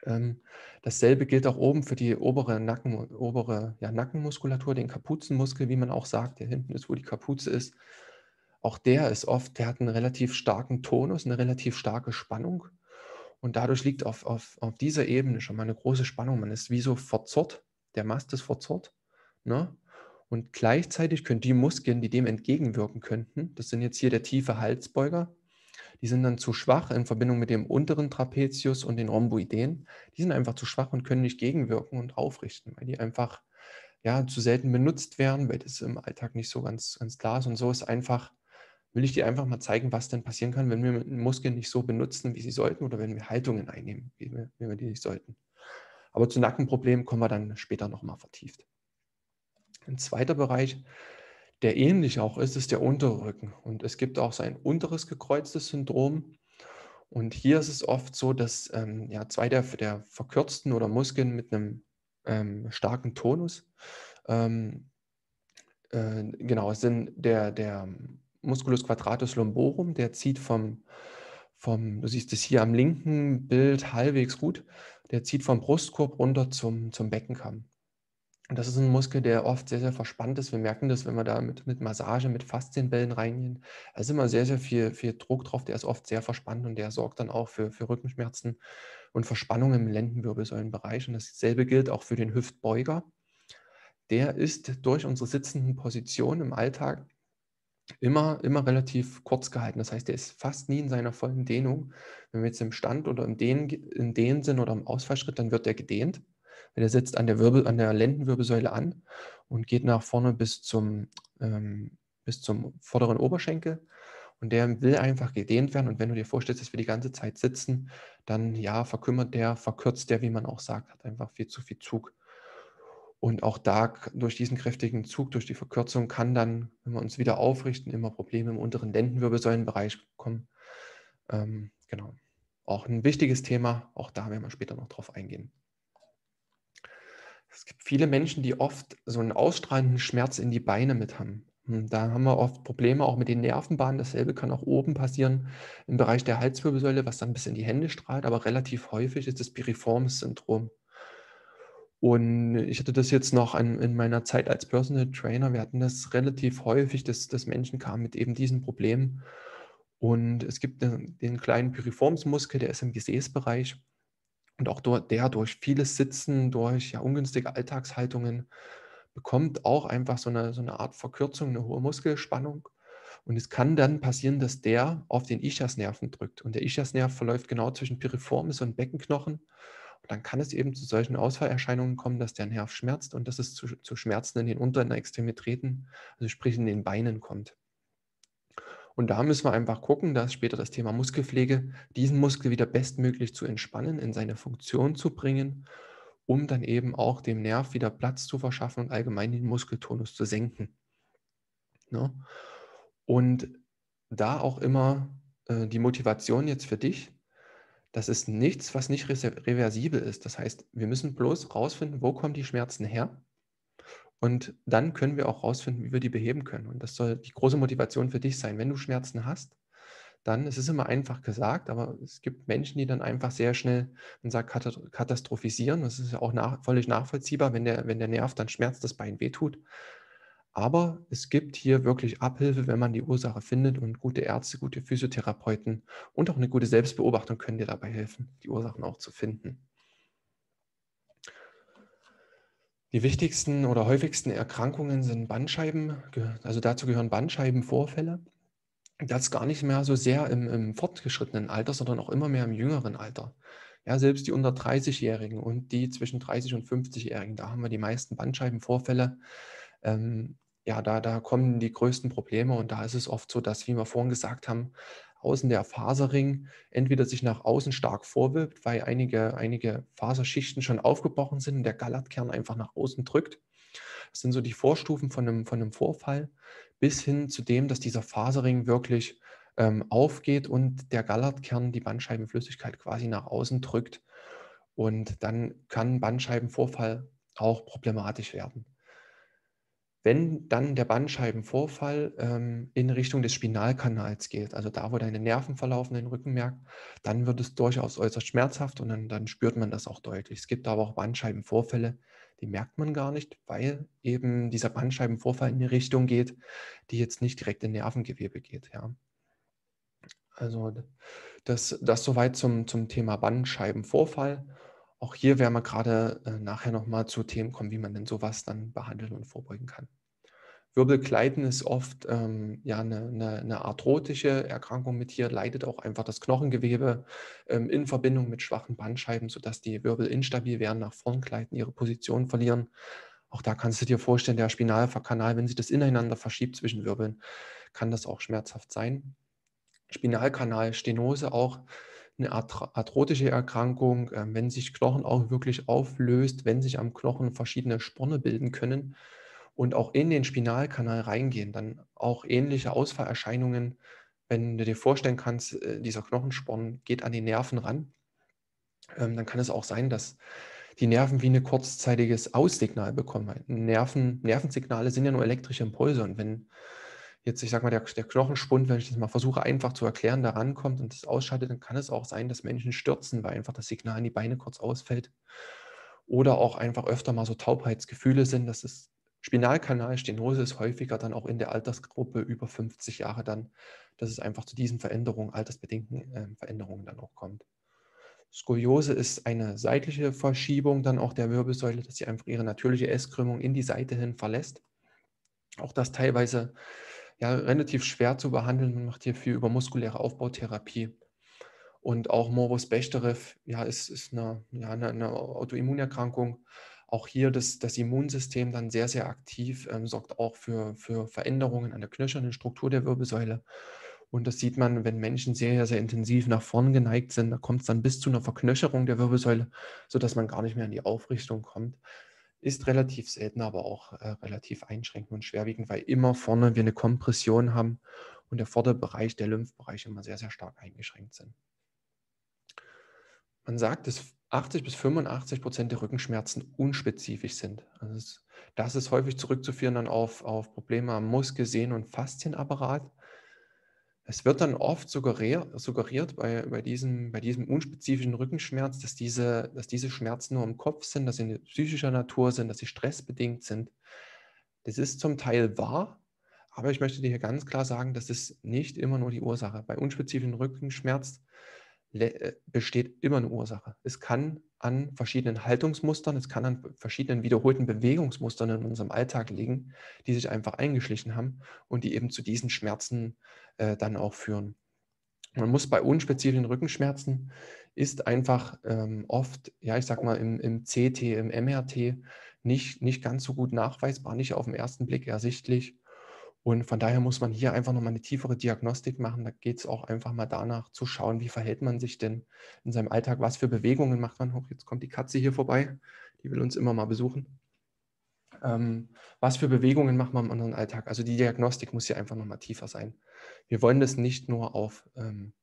Ähm, dasselbe gilt auch oben für die obere, Nacken, obere ja, Nackenmuskulatur, den Kapuzenmuskel, wie man auch sagt, der hinten ist, wo die Kapuze ist. Auch der ist oft, der hat einen relativ starken Tonus, eine relativ starke Spannung. Und dadurch liegt auf, auf, auf dieser Ebene schon mal eine große Spannung. Man ist wie so verzerrt. Der Mast ist verzerrt, ne? Und gleichzeitig können die Muskeln, die dem entgegenwirken könnten, das sind jetzt hier der tiefe Halsbeuger, die sind dann zu schwach in Verbindung mit dem unteren Trapezius und den Rhomboideen, die sind einfach zu schwach und können nicht gegenwirken und aufrichten, weil die einfach ja, zu selten benutzt werden, weil das im Alltag nicht so ganz, ganz klar ist. Und so ist einfach, will ich dir einfach mal zeigen, was denn passieren kann, wenn wir Muskeln nicht so benutzen, wie sie sollten, oder wenn wir Haltungen einnehmen, wie wir, wie wir die nicht sollten. Aber zu Nackenproblemen kommen wir dann später nochmal vertieft. Ein zweiter Bereich, der ähnlich auch ist, ist der untere Rücken. Und es gibt auch so ein unteres gekreuztes Syndrom. Und hier ist es oft so, dass ähm, ja, zwei der, der verkürzten oder Muskeln mit einem ähm, starken Tonus, ähm, äh, genau, es sind der, der Musculus quadratus lumborum, der zieht vom, vom, du siehst es hier am linken Bild halbwegs gut, der zieht vom Brustkorb runter zum, zum Beckenkamm. Und das ist ein Muskel, der oft sehr, sehr verspannt ist. Wir merken das, wenn wir da mit, mit Massage, mit Faszienbällen reingehen. Da ist immer sehr, sehr viel, viel Druck drauf. Der ist oft sehr verspannt und der sorgt dann auch für, für Rückenschmerzen und Verspannungen im Lendenwirbelsäulenbereich. Und dasselbe gilt auch für den Hüftbeuger. Der ist durch unsere sitzenden Positionen im Alltag Immer, immer relativ kurz gehalten. Das heißt, der ist fast nie in seiner vollen Dehnung. Wenn wir jetzt im Stand oder im Dehnen, im Dehnen sind oder im Ausfallschritt, dann wird der gedehnt. Der setzt an der, Wirbel, an der Lendenwirbelsäule an und geht nach vorne bis zum, ähm, bis zum vorderen Oberschenkel. Und der will einfach gedehnt werden. Und wenn du dir vorstellst, dass wir die ganze Zeit sitzen, dann ja, verkümmert der, verkürzt der, wie man auch sagt, hat einfach viel zu viel Zug. Und auch da, durch diesen kräftigen Zug, durch die Verkürzung, kann dann, wenn wir uns wieder aufrichten, immer Probleme im unteren Lendenwirbelsäulenbereich kommen. Ähm, genau. Auch ein wichtiges Thema, auch da werden wir später noch drauf eingehen. Es gibt viele Menschen, die oft so einen ausstrahlenden Schmerz in die Beine mit haben. Da haben wir oft Probleme auch mit den Nervenbahnen. Dasselbe kann auch oben passieren im Bereich der Halswirbelsäule, was dann bis in die Hände strahlt. Aber relativ häufig ist das Piriformis-Syndrom. Und ich hatte das jetzt noch an, in meiner Zeit als Personal Trainer. Wir hatten das relativ häufig, dass, dass Menschen kamen mit eben diesen Problemen. Und es gibt den, den kleinen Piriformismuskel, der ist im Gesäßbereich. Und auch dort, der durch vieles Sitzen, durch ja, ungünstige Alltagshaltungen, bekommt auch einfach so eine, so eine Art Verkürzung, eine hohe Muskelspannung. Und es kann dann passieren, dass der auf den Ischiasnerven drückt. Und der Ischiasnerv verläuft genau zwischen Piriformis und Beckenknochen. Und dann kann es eben zu solchen Ausfallerscheinungen kommen, dass der Nerv schmerzt und dass es zu, zu Schmerzen in den unteren Extremitäten, also sprich in den Beinen, kommt. Und da müssen wir einfach gucken, dass später das Thema Muskelpflege, diesen Muskel wieder bestmöglich zu entspannen, in seine Funktion zu bringen, um dann eben auch dem Nerv wieder Platz zu verschaffen und allgemein den Muskeltonus zu senken. Ne? Und da auch immer äh, die Motivation jetzt für dich, das ist nichts, was nicht reversibel ist. Das heißt, wir müssen bloß rausfinden, wo kommen die Schmerzen her, und dann können wir auch rausfinden, wie wir die beheben können. Und das soll die große Motivation für dich sein. Wenn du Schmerzen hast, dann, es ist immer einfach gesagt, aber es gibt Menschen, die dann einfach sehr schnell, man sagt, katastrophisieren. Das ist ja auch nach, völlig nachvollziehbar, wenn der, wenn der Nerv dann schmerzt, das Bein wehtut. Aber es gibt hier wirklich Abhilfe, wenn man die Ursache findet, und gute Ärzte, gute Physiotherapeuten und auch eine gute Selbstbeobachtung können dir dabei helfen, die Ursachen auch zu finden. Die wichtigsten oder häufigsten Erkrankungen sind Bandscheiben, also dazu gehören Bandscheibenvorfälle. Das gar nicht mehr so sehr im, im fortgeschrittenen Alter, sondern auch immer mehr im jüngeren Alter. Ja, selbst die unter dreißig-Jährigen und die zwischen dreißig und fünfzig-Jährigen, da haben wir die meisten Bandscheibenvorfälle. Ähm, ja, da, da kommen die größten Probleme, und da ist es oft so, dass, wie wir vorhin gesagt haben, außen der Faserring entweder sich nach außen stark vorwölbt, weil einige, einige Faserschichten schon aufgebrochen sind und der Gallertkern einfach nach außen drückt. Das sind so die Vorstufen von einem, von einem Vorfall, bis hin zu dem, dass dieser Faserring wirklich ähm, aufgeht und der Gallertkern die Bandscheibenflüssigkeit quasi nach außen drückt. Und dann kann Bandscheibenvorfall auch problematisch werden. Wenn dann der Bandscheibenvorfall ähm, in Richtung des Spinalkanals geht, also da, wo deine Nerven verlaufen, den Rückenmerk, dann wird es durchaus äußerst schmerzhaft, und dann, dann spürt man das auch deutlich. Es gibt aber auch Bandscheibenvorfälle, die merkt man gar nicht, weil eben dieser Bandscheibenvorfall in eine Richtung geht, die jetzt nicht direkt in Nervengewebe geht. Ja. Also das, das soweit zum, zum Thema Bandscheibenvorfall. Auch hier werden wir gerade äh, nachher nochmal zu Themen kommen, wie man denn sowas dann behandeln und vorbeugen kann. Wirbelkleiden ist oft ähm, ja, eine, eine, eine arthrotische Erkrankung mit hier, leidet auch einfach das Knochengewebe ähm, in Verbindung mit schwachen Bandscheiben, sodass die Wirbel instabil werden, nach vorn gleiten, ihre Position verlieren. Auch da kannst du dir vorstellen, der Spinalkanal, wenn sich das ineinander verschiebt zwischen Wirbeln, kann das auch schmerzhaft sein. Spinalkanalstenose auch eine arthrotische Erkrankung, äh, wenn sich Knochen auch wirklich auflöst, wenn sich am Knochen verschiedene Sporne bilden können und auch in den Spinalkanal reingehen, dann auch ähnliche Ausfallerscheinungen, wenn du dir vorstellen kannst, dieser Knochensporn geht an die Nerven ran, dann kann es auch sein, dass die Nerven wie ein kurzzeitiges Aussignal bekommen. Nerven, Nervensignale sind ja nur elektrische Impulse, und wenn jetzt, ich sag mal, der, der Knochenspund, wenn ich das mal versuche einfach zu erklären, da rankommt und das ausschaltet, dann kann es auch sein, dass Menschen stürzen, weil einfach das Signal in die Beine kurz ausfällt, oder auch einfach öfter mal so Taubheitsgefühle sind, dass es Spinalkanalstenose ist häufiger dann auch in der Altersgruppe über fünfzig Jahre dann, dass es einfach zu diesen Veränderungen, altersbedingten äh, Veränderungen dann auch kommt. Skoliose ist eine seitliche Verschiebung dann auch der Wirbelsäule, dass sie einfach ihre natürliche S-Krümmung in die Seite hin verlässt. Auch das teilweise ja, relativ schwer zu behandeln. Man macht hier viel über muskuläre Aufbautherapie. Und auch Morbus Bechterew ja, ist, ist eine, ja, eine, eine Autoimmunerkrankung. Auch hier das, das Immunsystem dann sehr, sehr aktiv, ähm, sorgt auch für, für Veränderungen an der knöchernen Struktur der Wirbelsäule. Und das sieht man, wenn Menschen sehr, sehr intensiv nach vorn geneigt sind, da kommt es dann bis zu einer Verknöcherung der Wirbelsäule, sodass man gar nicht mehr in die Aufrichtung kommt. Ist relativ selten, aber auch äh, relativ einschränkend und schwerwiegend, weil immer vorne wir eine Kompression haben und der Vorderbereich, der Lymphbereich immer sehr, sehr stark eingeschränkt sind. Man sagt, es achtzig bis fünfundachtzig Prozent der Rückenschmerzen unspezifisch sind. Also es, das ist häufig zurückzuführen dann auf, auf Probleme am Muskel-, Sehnen- und Faszienapparat. Es wird dann oft suggerier, suggeriert bei, bei, diesem, bei diesem unspezifischen Rückenschmerz, dass diese, dass diese Schmerzen nur im Kopf sind, dass sie psychischer Natur sind, dass sie stressbedingt sind. Das ist zum Teil wahr, aber ich möchte dir hier ganz klar sagen, das ist nicht immer nur die Ursache. Bei unspezifischen Rückenschmerz besteht immer eine Ursache. Es kann an verschiedenen Haltungsmustern, es kann an verschiedenen wiederholten Bewegungsmustern in unserem Alltag liegen, die sich einfach eingeschlichen haben und die eben zu diesen Schmerzen äh, dann auch führen. Man muss bei unspezifischen Rückenschmerzen, ist einfach ähm, oft, ja ich sag mal im, im C T, im M R T nicht, nicht ganz so gut nachweisbar, nicht auf den ersten Blick ersichtlich. Und von daher muss man hier einfach nochmal eine tiefere Diagnostik machen. Da geht es auch einfach mal danach zu schauen, wie verhält man sich denn in seinem Alltag, was für Bewegungen macht man. Jetzt kommt die Katze hier vorbei, die will uns immer mal besuchen. Ähm, was für Bewegungen macht man im anderen Alltag? Also die Diagnostik muss hier einfach nochmal tiefer sein. Wir wollen das nicht nur auf, es ähm,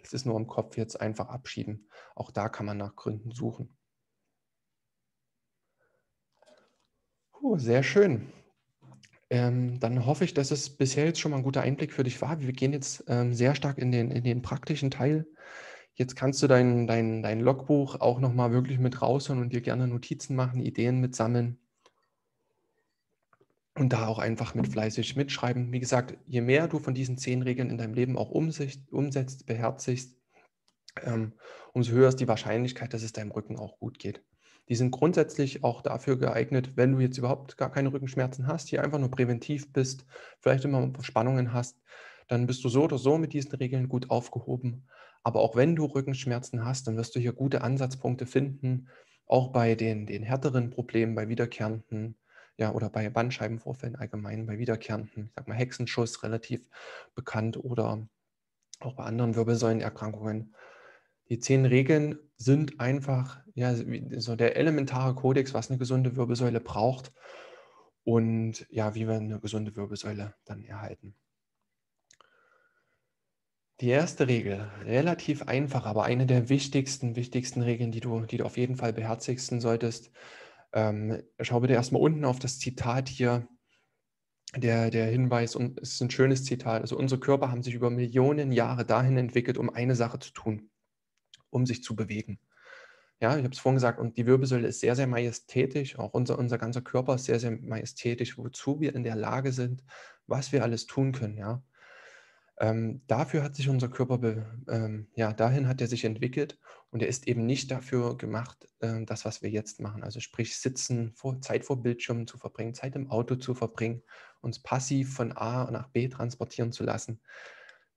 ist nur im Kopf jetzt einfach abschieben. Auch da kann man nach Gründen suchen. Puh, sehr schön. Ähm, dann hoffe ich, dass es bisher jetzt schon mal ein guter Einblick für dich war. Wir gehen jetzt ähm, sehr stark in den, in den praktischen Teil. Jetzt kannst du dein, dein, dein Logbuch auch nochmal wirklich mit rausholen und dir gerne Notizen machen, Ideen mitsammeln und da auch einfach mit fleißig mitschreiben. Wie gesagt, je mehr du von diesen zehn Regeln in deinem Leben auch umsicht, umsetzt, beherzigst, ähm, umso höher ist die Wahrscheinlichkeit, dass es deinem Rücken auch gut geht. Die sind grundsätzlich auch dafür geeignet, wenn du jetzt überhaupt gar keine Rückenschmerzen hast, hier einfach nur präventiv bist, vielleicht immer Verspannungen hast, dann bist du so oder so mit diesen Regeln gut aufgehoben. Aber auch wenn du Rückenschmerzen hast, dann wirst du hier gute Ansatzpunkte finden, auch bei den, den härteren Problemen, bei wiederkehrenden, ja, oder bei Bandscheibenvorfällen allgemein, bei wiederkehrenden, ich sag mal Hexenschuss, relativ bekannt, oder auch bei anderen Wirbelsäulenerkrankungen. Die zehn Regeln sind einfach ja, so der elementare Kodex, was eine gesunde Wirbelsäule braucht und ja, wie wir eine gesunde Wirbelsäule dann erhalten. Die erste Regel, relativ einfach, aber eine der wichtigsten, wichtigsten Regeln, die du, die du auf jeden Fall beherzigen solltest. Ähm, schau bitte erstmal unten auf das Zitat hier. Der, der Hinweis, und es ist ein schönes Zitat, also unsere Körper haben sich über Millionen Jahre dahin entwickelt, um eine Sache zu tun. Um sich zu bewegen. Ja, ich habe es vorhin gesagt, und die Wirbelsäule ist sehr, sehr majestätisch, auch unser, unser ganzer Körper ist sehr, sehr majestätisch, wozu wir in der Lage sind, was wir alles tun können. Ja. Ähm, dafür hat sich unser Körper, ähm, ja, dahin hat er sich entwickelt, und er ist eben nicht dafür gemacht, äh, das, was wir jetzt machen, also sprich sitzen, vor, Zeit vor Bildschirmen zu verbringen, Zeit im Auto zu verbringen, uns passiv von A nach B transportieren zu lassen.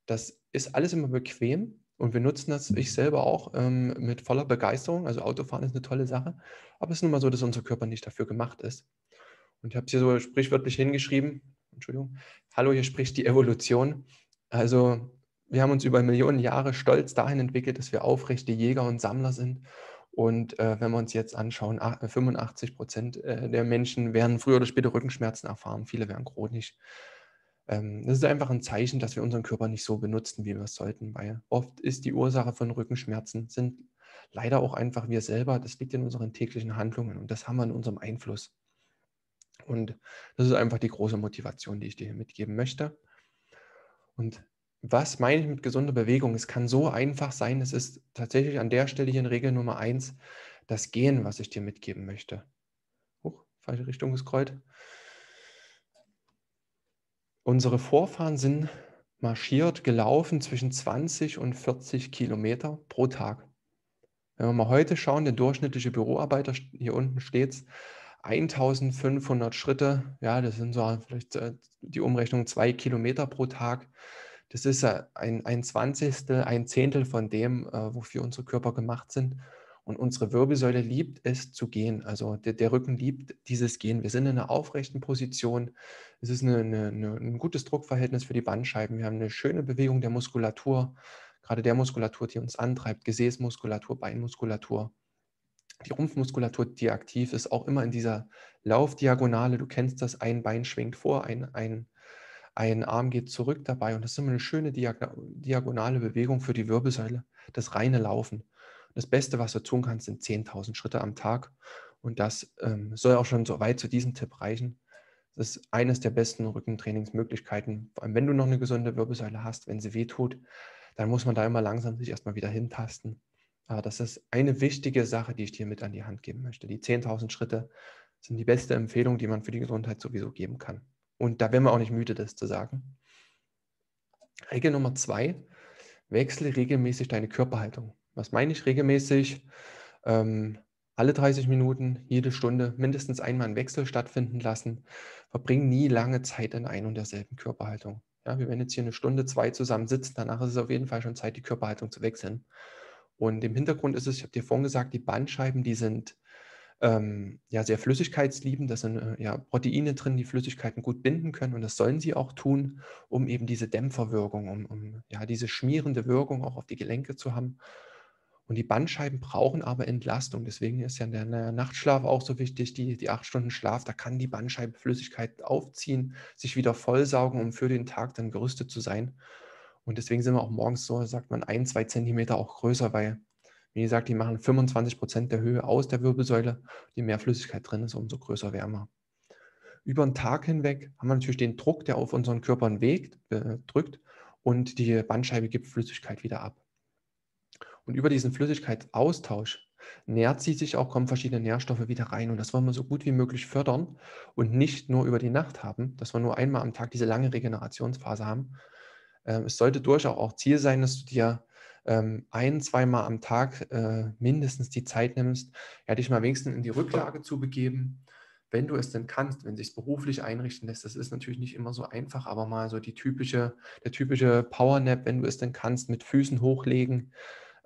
Das ist alles immer bequem, und wir nutzen das, ich selber auch, ähm, mit voller Begeisterung. Also Autofahren ist eine tolle Sache, aber es ist nun mal so, dass unser Körper nicht dafür gemacht ist. Und ich habe es hier so sprichwörtlich hingeschrieben, Entschuldigung, hallo, hier spricht die Evolution. Also wir haben uns über Millionen Jahre stolz dahin entwickelt, dass wir aufrechte Jäger und Sammler sind. Und äh, wenn wir uns jetzt anschauen, fünfundachtzig Prozent der Menschen werden früher oder später Rückenschmerzen erfahren, viele werden chronisch. Das ist einfach ein Zeichen, dass wir unseren Körper nicht so benutzen, wie wir es sollten, weil oft ist die Ursache von Rückenschmerzen, sind leider auch einfach wir selber, das liegt in unseren täglichen Handlungen, und das haben wir in unserem Einfluss. Und das ist einfach die große Motivation, die ich dir hier mitgeben möchte. Und was meine ich mit gesunder Bewegung? Es kann so einfach sein, es ist tatsächlich an der Stelle hier in Regel Nummer eins, das Gehen, was ich dir mitgeben möchte. Huch, falsche Richtung gescrollt. Unsere Vorfahren sind marschiert, gelaufen zwischen zwanzig und vierzig Kilometer pro Tag. Wenn wir mal heute schauen, der durchschnittliche Büroarbeiter, hier unten steht es, eintausendfünfhundert Schritte, ja, das sind so vielleicht die Umrechnung zwei Kilometer pro Tag. Das ist ein, ein Zwanzigstel, ein Zehntel von dem, wofür unsere Körper gemacht sind. Und unsere Wirbelsäule liebt es zu gehen. Also der, der Rücken liebt dieses Gehen. Wir sind in einer aufrechten Position. Es ist eine, eine, eine, ein gutes Druckverhältnis für die Bandscheiben. Wir haben eine schöne Bewegung der Muskulatur, gerade der Muskulatur, die uns antreibt. Gesäßmuskulatur, Beinmuskulatur. Die Rumpfmuskulatur, die aktiv ist, auch immer in dieser Laufdiagonale. Du kennst das, ein Bein schwingt vor, ein, ein, ein Arm geht zurück dabei. Und das ist immer eine schöne Diagonale Bewegung für die Wirbelsäule, das reine Laufen. Das Beste, was du tun kannst, sind zehntausend Schritte am Tag. Und das ähm, soll auch schon so weit zu diesem Tipp reichen. Das ist eines der besten Rückentrainingsmöglichkeiten. Vor allem, wenn du noch eine gesunde Wirbelsäule hast, wenn sie wehtut, dann muss man da immer langsam sich erstmal wieder hintasten. Aber das ist eine wichtige Sache, die ich dir mit an die Hand geben möchte. Die zehntausend Schritte sind die beste Empfehlung, die man für die Gesundheit sowieso geben kann. Und da werden wir auch nicht müde, das zu sagen. Regel Nummer zwei, wechsle regelmäßig deine Körperhaltung. Was meine ich regelmäßig? Ähm, alle dreißig Minuten, jede Stunde, mindestens einmal einen Wechsel stattfinden lassen. Verbring nie lange Zeit in ein und derselben Körperhaltung. Ja, wir werden jetzt hier eine Stunde, zwei zusammen sitzen. Danach ist es auf jeden Fall schon Zeit, die Körperhaltung zu wechseln. Und im Hintergrund ist es, ich habe dir vorhin gesagt, die Bandscheiben, die sind ähm, ja sehr flüssigkeitsliebend. Da sind äh, ja Proteine drin, die Flüssigkeiten gut binden können. Und das sollen sie auch tun, um eben diese Dämpferwirkung, um, um ja diese schmierende Wirkung auch auf die Gelenke zu haben. Und die Bandscheiben brauchen aber Entlastung. Deswegen ist ja der, der Nachtschlaf auch so wichtig, die, die acht Stunden Schlaf. Da kann die Bandscheibe Flüssigkeit aufziehen, sich wieder vollsaugen, um für den Tag dann gerüstet zu sein. Und deswegen sind wir auch morgens so, sagt man, ein, zwei Zentimeter auch größer, weil, wie gesagt, die machen fünfundzwanzig Prozent der Höhe aus der Wirbelsäule. Je mehr Flüssigkeit drin ist, umso größer wärmer. Über den Tag hinweg haben wir natürlich den Druck, der auf unseren Körper Weg äh, drückt, und die Bandscheibe gibt Flüssigkeit wieder ab. Und über diesen Flüssigkeitsaustausch nährt sie sich auch, kommen verschiedene Nährstoffe wieder rein. Und das wollen wir so gut wie möglich fördern und nicht nur über die Nacht haben, dass wir nur einmal am Tag diese lange Regenerationsphase haben. Ähm, es sollte durchaus auch Ziel sein, dass du dir ähm, ein-, zweimal am Tag äh, mindestens die Zeit nimmst, ja, dich mal wenigstens in die Rücklage zu begeben, wenn du es denn kannst, wenn sich es beruflich einrichten lässt. Das ist natürlich nicht immer so einfach, aber mal so die typische, der typische Powernap, wenn du es denn kannst, mit Füßen hochlegen.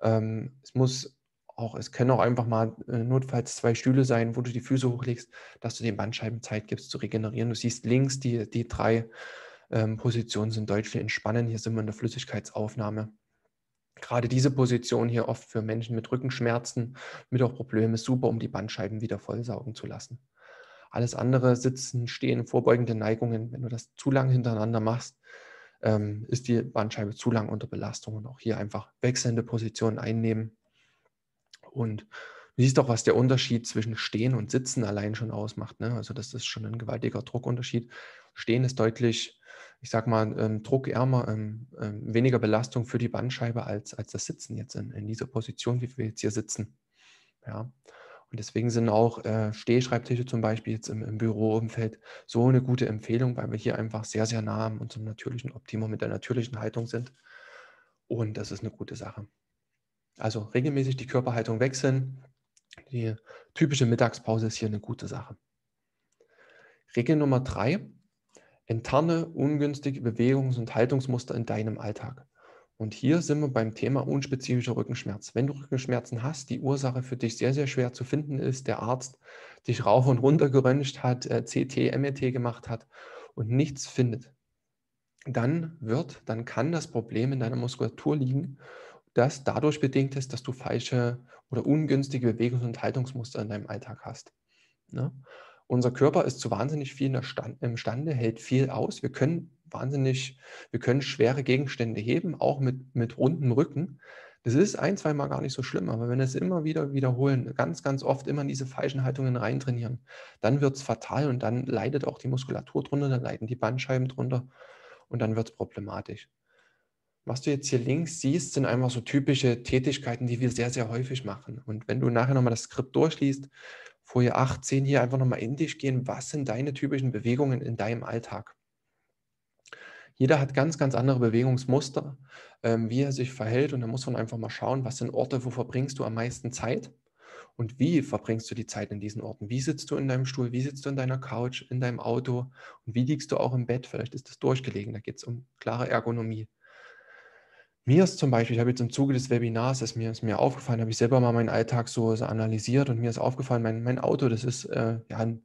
Es muss auch, es können auch einfach mal notfalls zwei Stühle sein, wo du die Füße hochlegst, dass du den Bandscheiben Zeit gibst zu regenerieren. Du siehst links, die, die drei ähm, Positionen sind deutlich entspannend. Hier sind wir in der Flüssigkeitsaufnahme. Gerade diese Position hier oft für Menschen mit Rückenschmerzen, mit auch Problemen, ist super, um die Bandscheiben wieder vollsaugen zu lassen. Alles andere, Sitzen, Stehen, vorbeugende Neigungen, wenn du das zu lange hintereinander machst, ist die Bandscheibe zu lang unter Belastung, und auch hier einfach wechselnde Positionen einnehmen. Und du siehst auch, was der Unterschied zwischen Stehen und Sitzen allein schon ausmacht, ne? Also das ist schon ein gewaltiger Druckunterschied. Stehen ist deutlich, ich sag mal, ähm, druckärmer, ähm, ähm, weniger Belastung für die Bandscheibe als, als das Sitzen jetzt in, in dieser Position, wie wir jetzt hier sitzen. Ja. Und deswegen sind auch äh, Stehschreibtische zum Beispiel jetzt im, im Büroumfeld so eine gute Empfehlung, weil wir hier einfach sehr, sehr nah an unserem natürlichen Optimum mit der natürlichen Haltung sind. Und das ist eine gute Sache. Also regelmäßig die Körperhaltung wechseln. Die typische Mittagspause ist hier eine gute Sache. Regel Nummer drei. Enterne ungünstige Bewegungs- und Haltungsmuster in deinem Alltag. Und hier sind wir beim Thema unspezifischer Rückenschmerz. Wenn du Rückenschmerzen hast, die Ursache für dich sehr, sehr schwer zu finden ist, der Arzt dich rauf und runter geröntgt hat, C T, M R T gemacht hat und nichts findet, dann wird, dann kann das Problem in deiner Muskulatur liegen, das dadurch bedingt ist, dass du falsche oder ungünstige Bewegungs- und Haltungsmuster in deinem Alltag hast. Ne? Unser Körper ist zu wahnsinnig viel imstande, hält viel aus. Wir können wahnsinnig, wir können schwere Gegenstände heben, auch mit, mit rundem Rücken. Das ist ein, zweimal gar nicht so schlimm, aber wenn wir es immer wieder wiederholen, ganz, ganz oft immer in diese falschen Haltungen reintrainieren, dann wird es fatal, und dann leidet auch die Muskulatur drunter, dann leiden die Bandscheiben drunter, und dann wird es problematisch. Was du jetzt hier links siehst, sind einfach so typische Tätigkeiten, die wir sehr, sehr häufig machen. Und wenn du nachher nochmal das Skript durchliest, Folie achtzehn, hier einfach nochmal in dich gehen, was sind deine typischen Bewegungen in deinem Alltag? Jeder hat ganz, ganz andere Bewegungsmuster, ähm, wie er sich verhält, und da muss man einfach mal schauen, was sind Orte, wo verbringst du am meisten Zeit und wie verbringst du die Zeit in diesen Orten? Wie sitzt du in deinem Stuhl, wie sitzt du in deiner Couch, in deinem Auto, und wie liegst du auch im Bett? Vielleicht ist das durchgelegen, da geht es um klare Ergonomie. Mir ist zum Beispiel, ich habe jetzt im Zuge des Webinars, ist mir, ist mir aufgefallen, habe ich selber mal meinen Alltag so, so analysiert, und mir ist aufgefallen, mein, mein Auto, das ist äh, ja ein,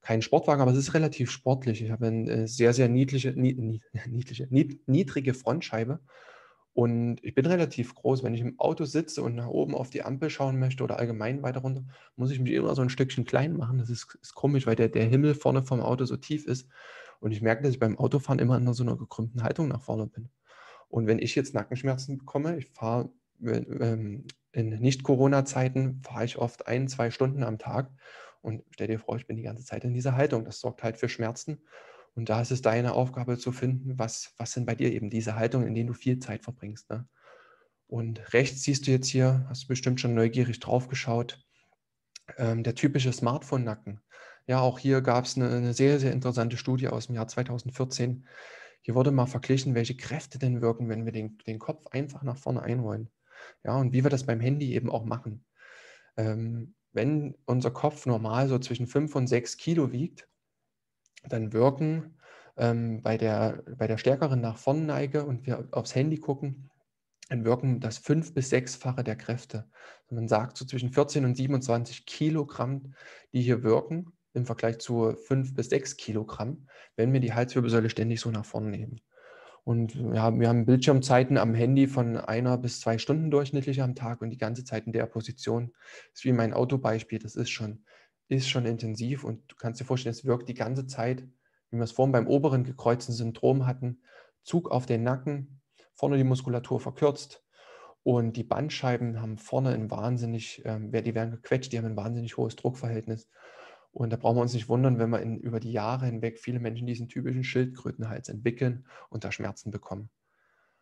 kein Sportwagen, aber es ist relativ sportlich. Ich habe eine sehr, sehr niedliche, nied, niedliche, nied, niedrige Frontscheibe, und ich bin relativ groß. Wenn ich im Auto sitze und nach oben auf die Ampel schauen möchte oder allgemein weiter runter, muss ich mich immer so ein Stückchen klein machen. Das ist, ist komisch, weil der, der Himmel vorne vom Auto so tief ist, und ich merke, dass ich beim Autofahren immer in so einer gekrümmten Haltung nach vorne bin. Und wenn ich jetzt Nackenschmerzen bekomme, ich fahre ähm, in Nicht-Corona-Zeiten fahre ich oft ein, zwei Stunden am Tag und stell dir vor, ich bin die ganze Zeit in dieser Haltung. Das sorgt halt für Schmerzen und da ist es deine Aufgabe zu finden, was, was sind bei dir eben diese Haltungen, in denen du viel Zeit verbringst. Ne? Und rechts siehst du jetzt hier, hast du bestimmt schon neugierig drauf geschaut, ähm, der typische Smartphone-Nacken. Ja, auch hier gab es eine, eine sehr, sehr interessante Studie aus dem Jahr zweitausendvierzehn. Hier wurde mal verglichen, welche Kräfte denn wirken, wenn wir den, den Kopf einfach nach vorne einrollen. Ja, und wie wir das beim Handy eben auch machen. Ähm, wenn unser Kopf normal so zwischen fünf und sechs Kilo wiegt, dann wirken ähm, bei, der, bei der stärkeren nach vorne Neige und wir aufs Handy gucken, dann wirken das fünf- bis sechsfache der Kräfte. Und man sagt so zwischen vierzehn und siebenundzwanzig Kilogramm, die hier wirken, im Vergleich zu fünf bis sechs Kilogramm, wenn wir die Halswirbelsäule ständig so nach vorne nehmen. Und ja, wir haben Bildschirmzeiten am Handy von einer bis zwei Stunden durchschnittlich am Tag und die ganze Zeit in der Position. Das ist wie mein Autobeispiel, das ist schon, ist schon intensiv und du kannst dir vorstellen, es wirkt die ganze Zeit, wie wir es vorhin beim oberen gekreuzten Syndrom hatten, Zug auf den Nacken, vorne die Muskulatur verkürzt und die Bandscheiben haben vorne ein wahnsinnig, äh, die werden gequetscht, die haben ein wahnsinnig hohes Druckverhältnis. Und da brauchen wir uns nicht wundern, wenn wir in, über die Jahre hinweg viele Menschen diesen typischen Schildkrötenhals entwickeln und da Schmerzen bekommen.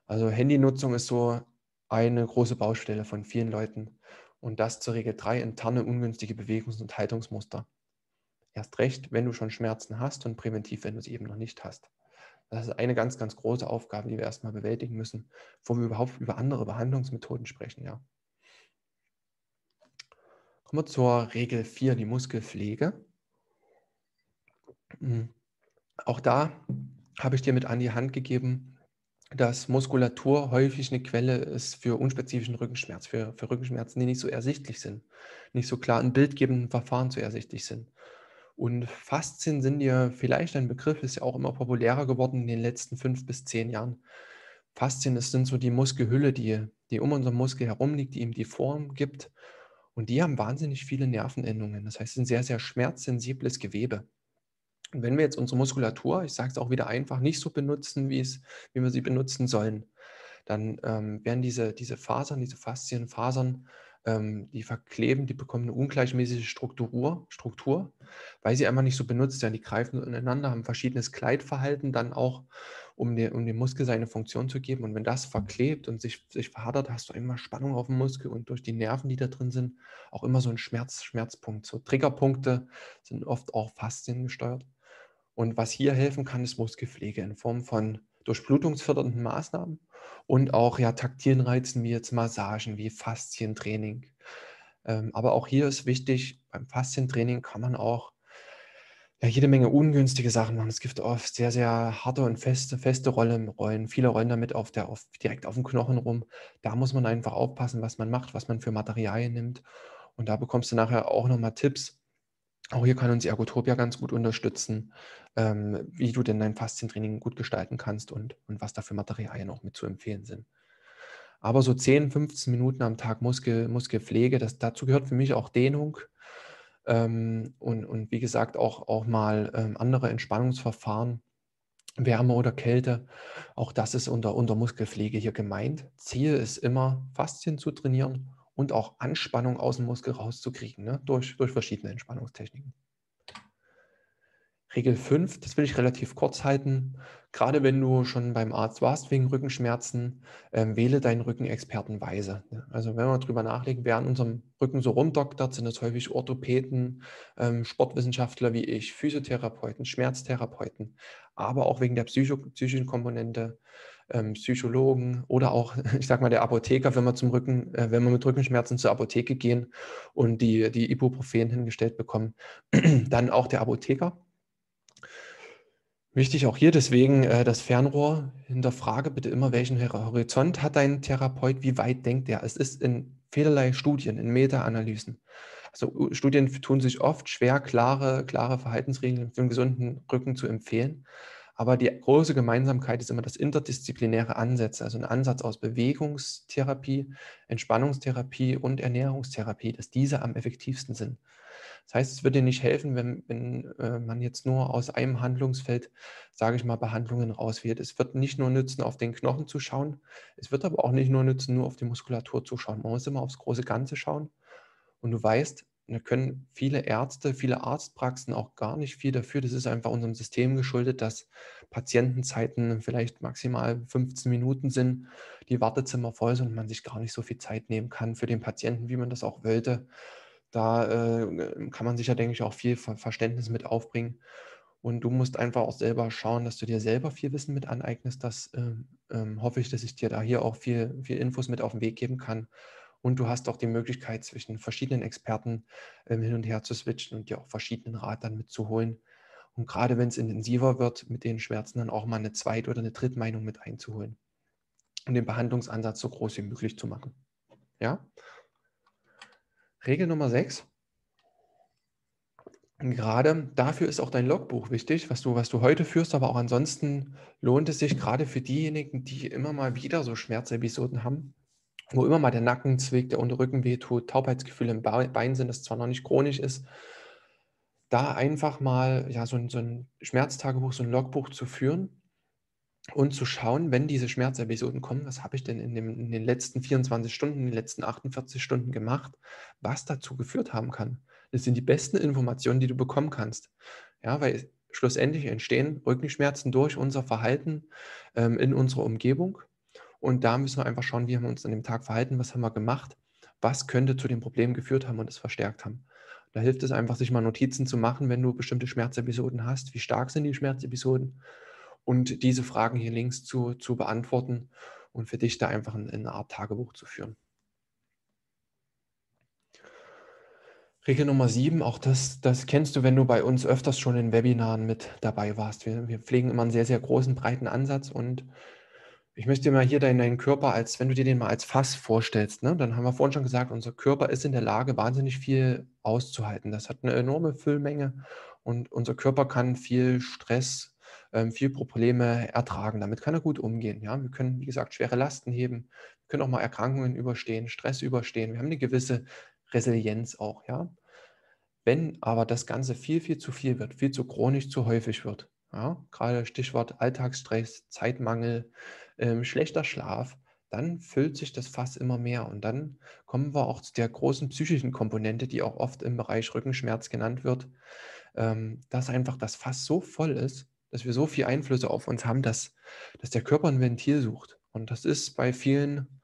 Also Handynutzung ist so eine große Baustelle von vielen Leuten. Und das zur Regel drei, interne ungünstige Bewegungs- und Haltungsmuster. Erst recht, wenn du schon Schmerzen hast und präventiv, wenn du sie eben noch nicht hast. Das ist eine ganz, ganz große Aufgabe, die wir erstmal bewältigen müssen, bevor wir überhaupt über andere Behandlungsmethoden sprechen, ja. Kommen wir zur Regel vier, die Muskelpflege. Auch da habe ich dir mit an die Hand gegeben, dass Muskulatur häufig eine Quelle ist für unspezifischen Rückenschmerz, für, für Rückenschmerzen, die nicht so ersichtlich sind, nicht so klar in bildgebenden Verfahren zu ersichtlich sind. Und Faszien sind dir vielleicht ein Begriff, ist ja auch immer populärer geworden in den letzten fünf bis zehn Jahren. Faszien, das sind so die Muskelhülle, die, die um unseren Muskel herumliegt, die ihm die Form gibt. Und die haben wahnsinnig viele Nervenendungen. Das heißt, es ist ein sehr, sehr schmerzsensibles Gewebe. Und wenn wir jetzt unsere Muskulatur, ich sage es auch wieder einfach, nicht so benutzen, wie, es, wie wir sie benutzen sollen, dann ähm, werden diese, diese Fasern, diese Faszienfasern, ähm, die verkleben, die bekommen eine ungleichmäßige Struktur, Struktur, weil sie einfach nicht so benutzt werden. Die greifen ineinander, haben verschiedenes Gleitverhalten dann auch, um, die, um dem Muskel seine Funktion zu geben. Und wenn das verklebt und sich, sich verhardert, hast du immer Spannung auf dem Muskel und durch die Nerven, die da drin sind, auch immer so ein Schmerz, Schmerzpunkt. So Triggerpunkte sind oft auch Faszien gesteuert. Und was hier helfen kann, ist Muskelpflege in Form von durchblutungsfördernden Maßnahmen und auch ja, taktilen Reizen wie jetzt Massagen, wie Faszientraining. Ähm, aber auch hier ist wichtig, beim Faszientraining kann man auch ja, jede Menge ungünstige Sachen machen. Es gibt oft sehr, sehr harte und feste, feste Rollen, Rollen. Viele rollen damit auf der, auf, direkt auf dem Knochen rum. Da muss man einfach aufpassen, was man macht, was man für Materialien nimmt. Und da bekommst du nachher auch nochmal Tipps. Auch hier kann uns Ergotopia ganz gut unterstützen, ähm, wie du denn dein Faszientraining gut gestalten kannst und, und was da für Materialien auch mit zu empfehlen sind. Aber so zehn, fünfzehn Minuten am Tag Muskel, Muskelpflege, das, dazu gehört für mich auch Dehnung ähm, und, und wie gesagt auch, auch mal ähm, andere Entspannungsverfahren, Wärme oder Kälte. Auch das ist unter, unter Muskelpflege hier gemeint. Ziel ist immer, Faszien zu trainieren und auch Anspannung aus dem Muskel rauszukriegen, ne? durch, durch verschiedene Entspannungstechniken. Regel fünf, das will ich relativ kurz halten. Gerade wenn du schon beim Arzt warst wegen Rückenschmerzen, äh, wähle deinen Rückenexperten weise. Ne? Also wenn wir drüber nachlegen, wer an unserem Rücken so rumdoktert, sind das häufig Orthopäden, ähm, Sportwissenschaftler wie ich, Physiotherapeuten, Schmerztherapeuten, aber auch wegen der Psycho psychischen Komponente, Psychologen oder auch, ich sag mal, der Apotheker, wenn wir zum Rücken, wenn wir mit Rückenschmerzen zur Apotheke gehen und die, die Ibuprofen hingestellt bekommen, dann auch der Apotheker. Wichtig auch hier deswegen das Fernrohr. Hinterfrage bitte immer, welchen Horizont hat dein Therapeut, wie weit denkt er? Es ist in vielerlei Studien, in Meta-Analysen. Also Studien tun sich oft schwer, klare, klare Verhaltensregeln für einen gesunden Rücken zu empfehlen. Aber die große Gemeinsamkeit ist immer das interdisziplinäre Ansätze, also ein Ansatz aus Bewegungstherapie, Entspannungstherapie und Ernährungstherapie, dass diese am effektivsten sind. Das heißt, es würde nicht helfen, wenn, wenn äh, man jetzt nur aus einem Handlungsfeld, sage ich mal, Behandlungen rauswählt. Es wird nicht nur nützen, auf den Knochen zu schauen, es wird aber auch nicht nur nützen, nur auf die Muskulatur zu schauen. Man muss immer aufs große Ganze schauen. Und du weißt, da können viele Ärzte, viele Arztpraxen auch gar nicht viel dafür. Das ist einfach unserem System geschuldet, dass Patientenzeiten vielleicht maximal fünfzehn Minuten sind, die Wartezimmer voll sind und man sich gar nicht so viel Zeit nehmen kann für den Patienten, wie man das auch wollte. Da äh, kann man sicher, denke ich, auch viel Verständnis mit aufbringen. Und du musst einfach auch selber schauen, dass du dir selber viel Wissen mit aneignest. Das äh, äh, hoffe ich, dass ich dir da hier auch viel, viel Infos mit auf den Weg geben kann. Und du hast auch die Möglichkeit, zwischen verschiedenen Experten äh, hin und her zu switchen und dir auch verschiedenen Rat dann mitzuholen. Und gerade wenn es intensiver wird, mit den Schmerzen dann auch mal eine Zweit- oder eine Drittmeinung mit einzuholen. Und den Behandlungsansatz so groß wie möglich zu machen. Ja? Regel Nummer sechs. Gerade dafür ist auch dein Logbuch wichtig, was du, was du heute führst, aber auch ansonsten lohnt es sich gerade für diejenigen, die immer mal wieder so Schmerzepisoden haben, wo immer mal der Nacken zwickt, der Unterrücken wehtut, Taubheitsgefühle im Bein sind, das zwar noch nicht chronisch ist, da einfach mal ja, so, ein, so ein Schmerztagebuch, so ein Logbuch zu führen und zu schauen, wenn diese Schmerzepisoden kommen, was habe ich denn in, dem, in den letzten vierundzwanzig Stunden, in den letzten achtundvierzig Stunden gemacht, was dazu geführt haben kann. Das sind die besten Informationen, die du bekommen kannst. Ja, weil schlussendlich entstehen Rückenschmerzen durch unser Verhalten ähm, in unserer Umgebung. Und da müssen wir einfach schauen, wie haben wir uns an dem Tag verhalten, was haben wir gemacht, was könnte zu dem Problem geführt haben und es verstärkt haben. Da hilft es einfach, sich mal Notizen zu machen, wenn du bestimmte Schmerzepisoden hast, wie stark sind die Schmerzepisoden und diese Fragen hier links zu, zu beantworten und für dich da einfach in, in eine Art Tagebuch zu führen. Regel Nummer sieben, auch das, das kennst du, wenn du bei uns öfters schon in Webinaren mit dabei warst. Wir, wir pflegen immer einen sehr, sehr großen, breiten Ansatz und ich möchte dir mal hier deinen Körper, als wenn du dir den mal als Fass vorstellst, ne? Dann haben wir vorhin schon gesagt, unser Körper ist in der Lage, wahnsinnig viel auszuhalten. Das hat eine enorme Füllmenge und unser Körper kann viel Stress, ähm, viel Probleme ertragen. Damit kann er gut umgehen. Ja? Wir können, wie gesagt, schwere Lasten heben, wir können auch mal Erkrankungen überstehen, Stress überstehen. Wir haben eine gewisse Resilienz auch. Ja? Wenn aber das Ganze viel, viel zu viel wird, viel zu chronisch, zu häufig wird, ja? Gerade Stichwort Alltagsstress, Zeitmangel, Ähm, schlechter Schlaf, dann füllt sich das Fass immer mehr und dann kommen wir auch zu der großen psychischen Komponente, die auch oft im Bereich Rückenschmerz genannt wird, ähm, dass einfach das Fass so voll ist, dass wir so viele Einflüsse auf uns haben, dass, dass der Körper ein Ventil sucht und das ist bei vielen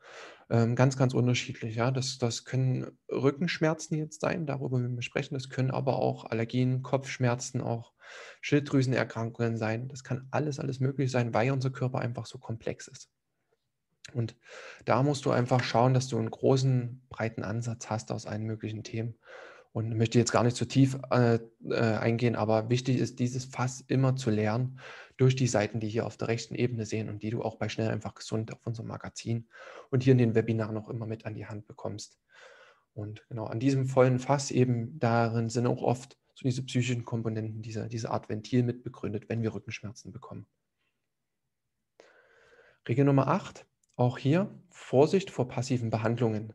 ähm, ganz, ganz unterschiedlich. Ja? Das, das können Rückenschmerzen jetzt sein, darüber wir sprechen, das können aber auch Allergien, Kopfschmerzen, auch Schilddrüsenerkrankungen sein, das kann alles, alles möglich sein, weil unser Körper einfach so komplex ist. Und da musst du einfach schauen, dass du einen großen, breiten Ansatz hast aus allen möglichen Themen. Und ich möchte jetzt gar nicht zu tief äh, eingehen, aber wichtig ist, dieses Fass immer zu leeren durch die Seiten, die hier auf der rechten Ebene sehen und die du auch bei Schnell einfach gesund auf unserem Magazin und hier in den Webinaren noch immer mit an die Hand bekommst. Und genau an diesem vollen Fass eben, darin sind auch oft so diese psychischen Komponenten, diese, diese Art Ventil mit begründet, wenn wir Rückenschmerzen bekommen. Regel Nummer acht, auch hier Vorsicht vor passiven Behandlungen.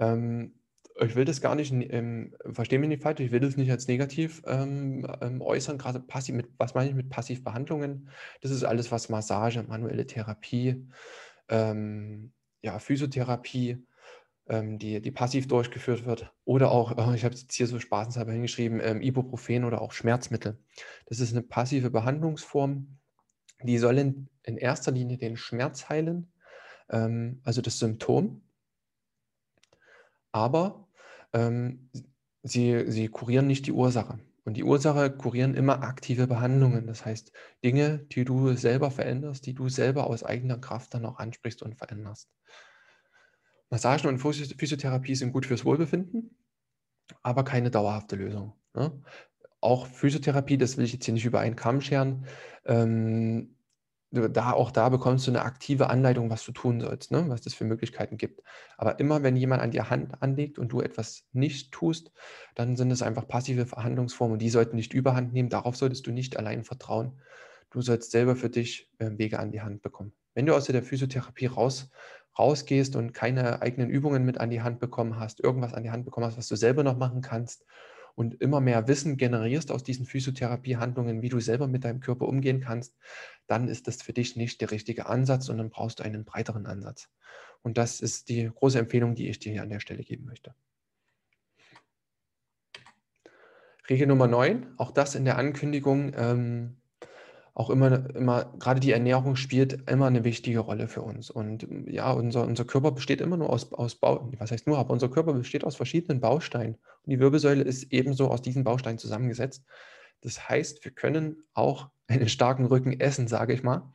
Ähm, ich will das gar nicht, ähm, verstehe mich nicht falsch, ich will das nicht als negativ ähm, ähm, äußern, gerade passiv, mit, was meine ich mit passiv Behandlungen? Das ist alles, was Massage, manuelle Therapie, ähm, ja, Physiotherapie, Die, die passiv durchgeführt wird oder auch, ich habe es jetzt hier so spaßenshalber hingeschrieben, ähm, Ibuprofen oder auch Schmerzmittel. Das ist eine passive Behandlungsform, die soll in, in erster Linie den Schmerz heilen, ähm, also das Symptom, aber ähm, sie, sie kurieren nicht die Ursache. Und die Ursache kurieren immer aktive Behandlungen, das heißt Dinge, die du selber veränderst, die du selber aus eigener Kraft dann auch ansprichst und veränderst. Massagen und Physiotherapie sind gut fürs Wohlbefinden, aber keine dauerhafte Lösung. Ne? Auch Physiotherapie, das will ich jetzt hier nicht über einen Kamm scheren, ähm, da, auch da bekommst du eine aktive Anleitung, was du tun sollst, ne? Was es für Möglichkeiten gibt. Aber immer, wenn jemand an dir Hand anlegt und du etwas nicht tust, dann sind es einfach passive Verhandlungsformen und die sollten nicht überhand nehmen. Darauf solltest du nicht allein vertrauen. Du sollst selber für dich Wege an die Hand bekommen. Wenn du aus der Physiotherapie raus, rausgehst und keine eigenen Übungen mit an die Hand bekommen hast, irgendwas an die Hand bekommen hast, was du selber noch machen kannst und immer mehr Wissen generierst aus diesen Physiotherapiehandlungen, wie du selber mit deinem Körper umgehen kannst, dann ist das für dich nicht der richtige Ansatz und dann brauchst du einen breiteren Ansatz. Und das ist die große Empfehlung, die ich dir hier an der Stelle geben möchte. Regel Nummer neun, auch das in der Ankündigung, ähm, auch immer, immer, gerade die Ernährung spielt immer eine wichtige Rolle für uns. Und ja, unser, unser Körper besteht immer nur aus, aus Bau, was heißt nur, aber unser Körper besteht aus verschiedenen Bausteinen. Und die Wirbelsäule ist ebenso aus diesen Bausteinen zusammengesetzt. Das heißt, wir können auch einen starken Rücken essen, sage ich mal.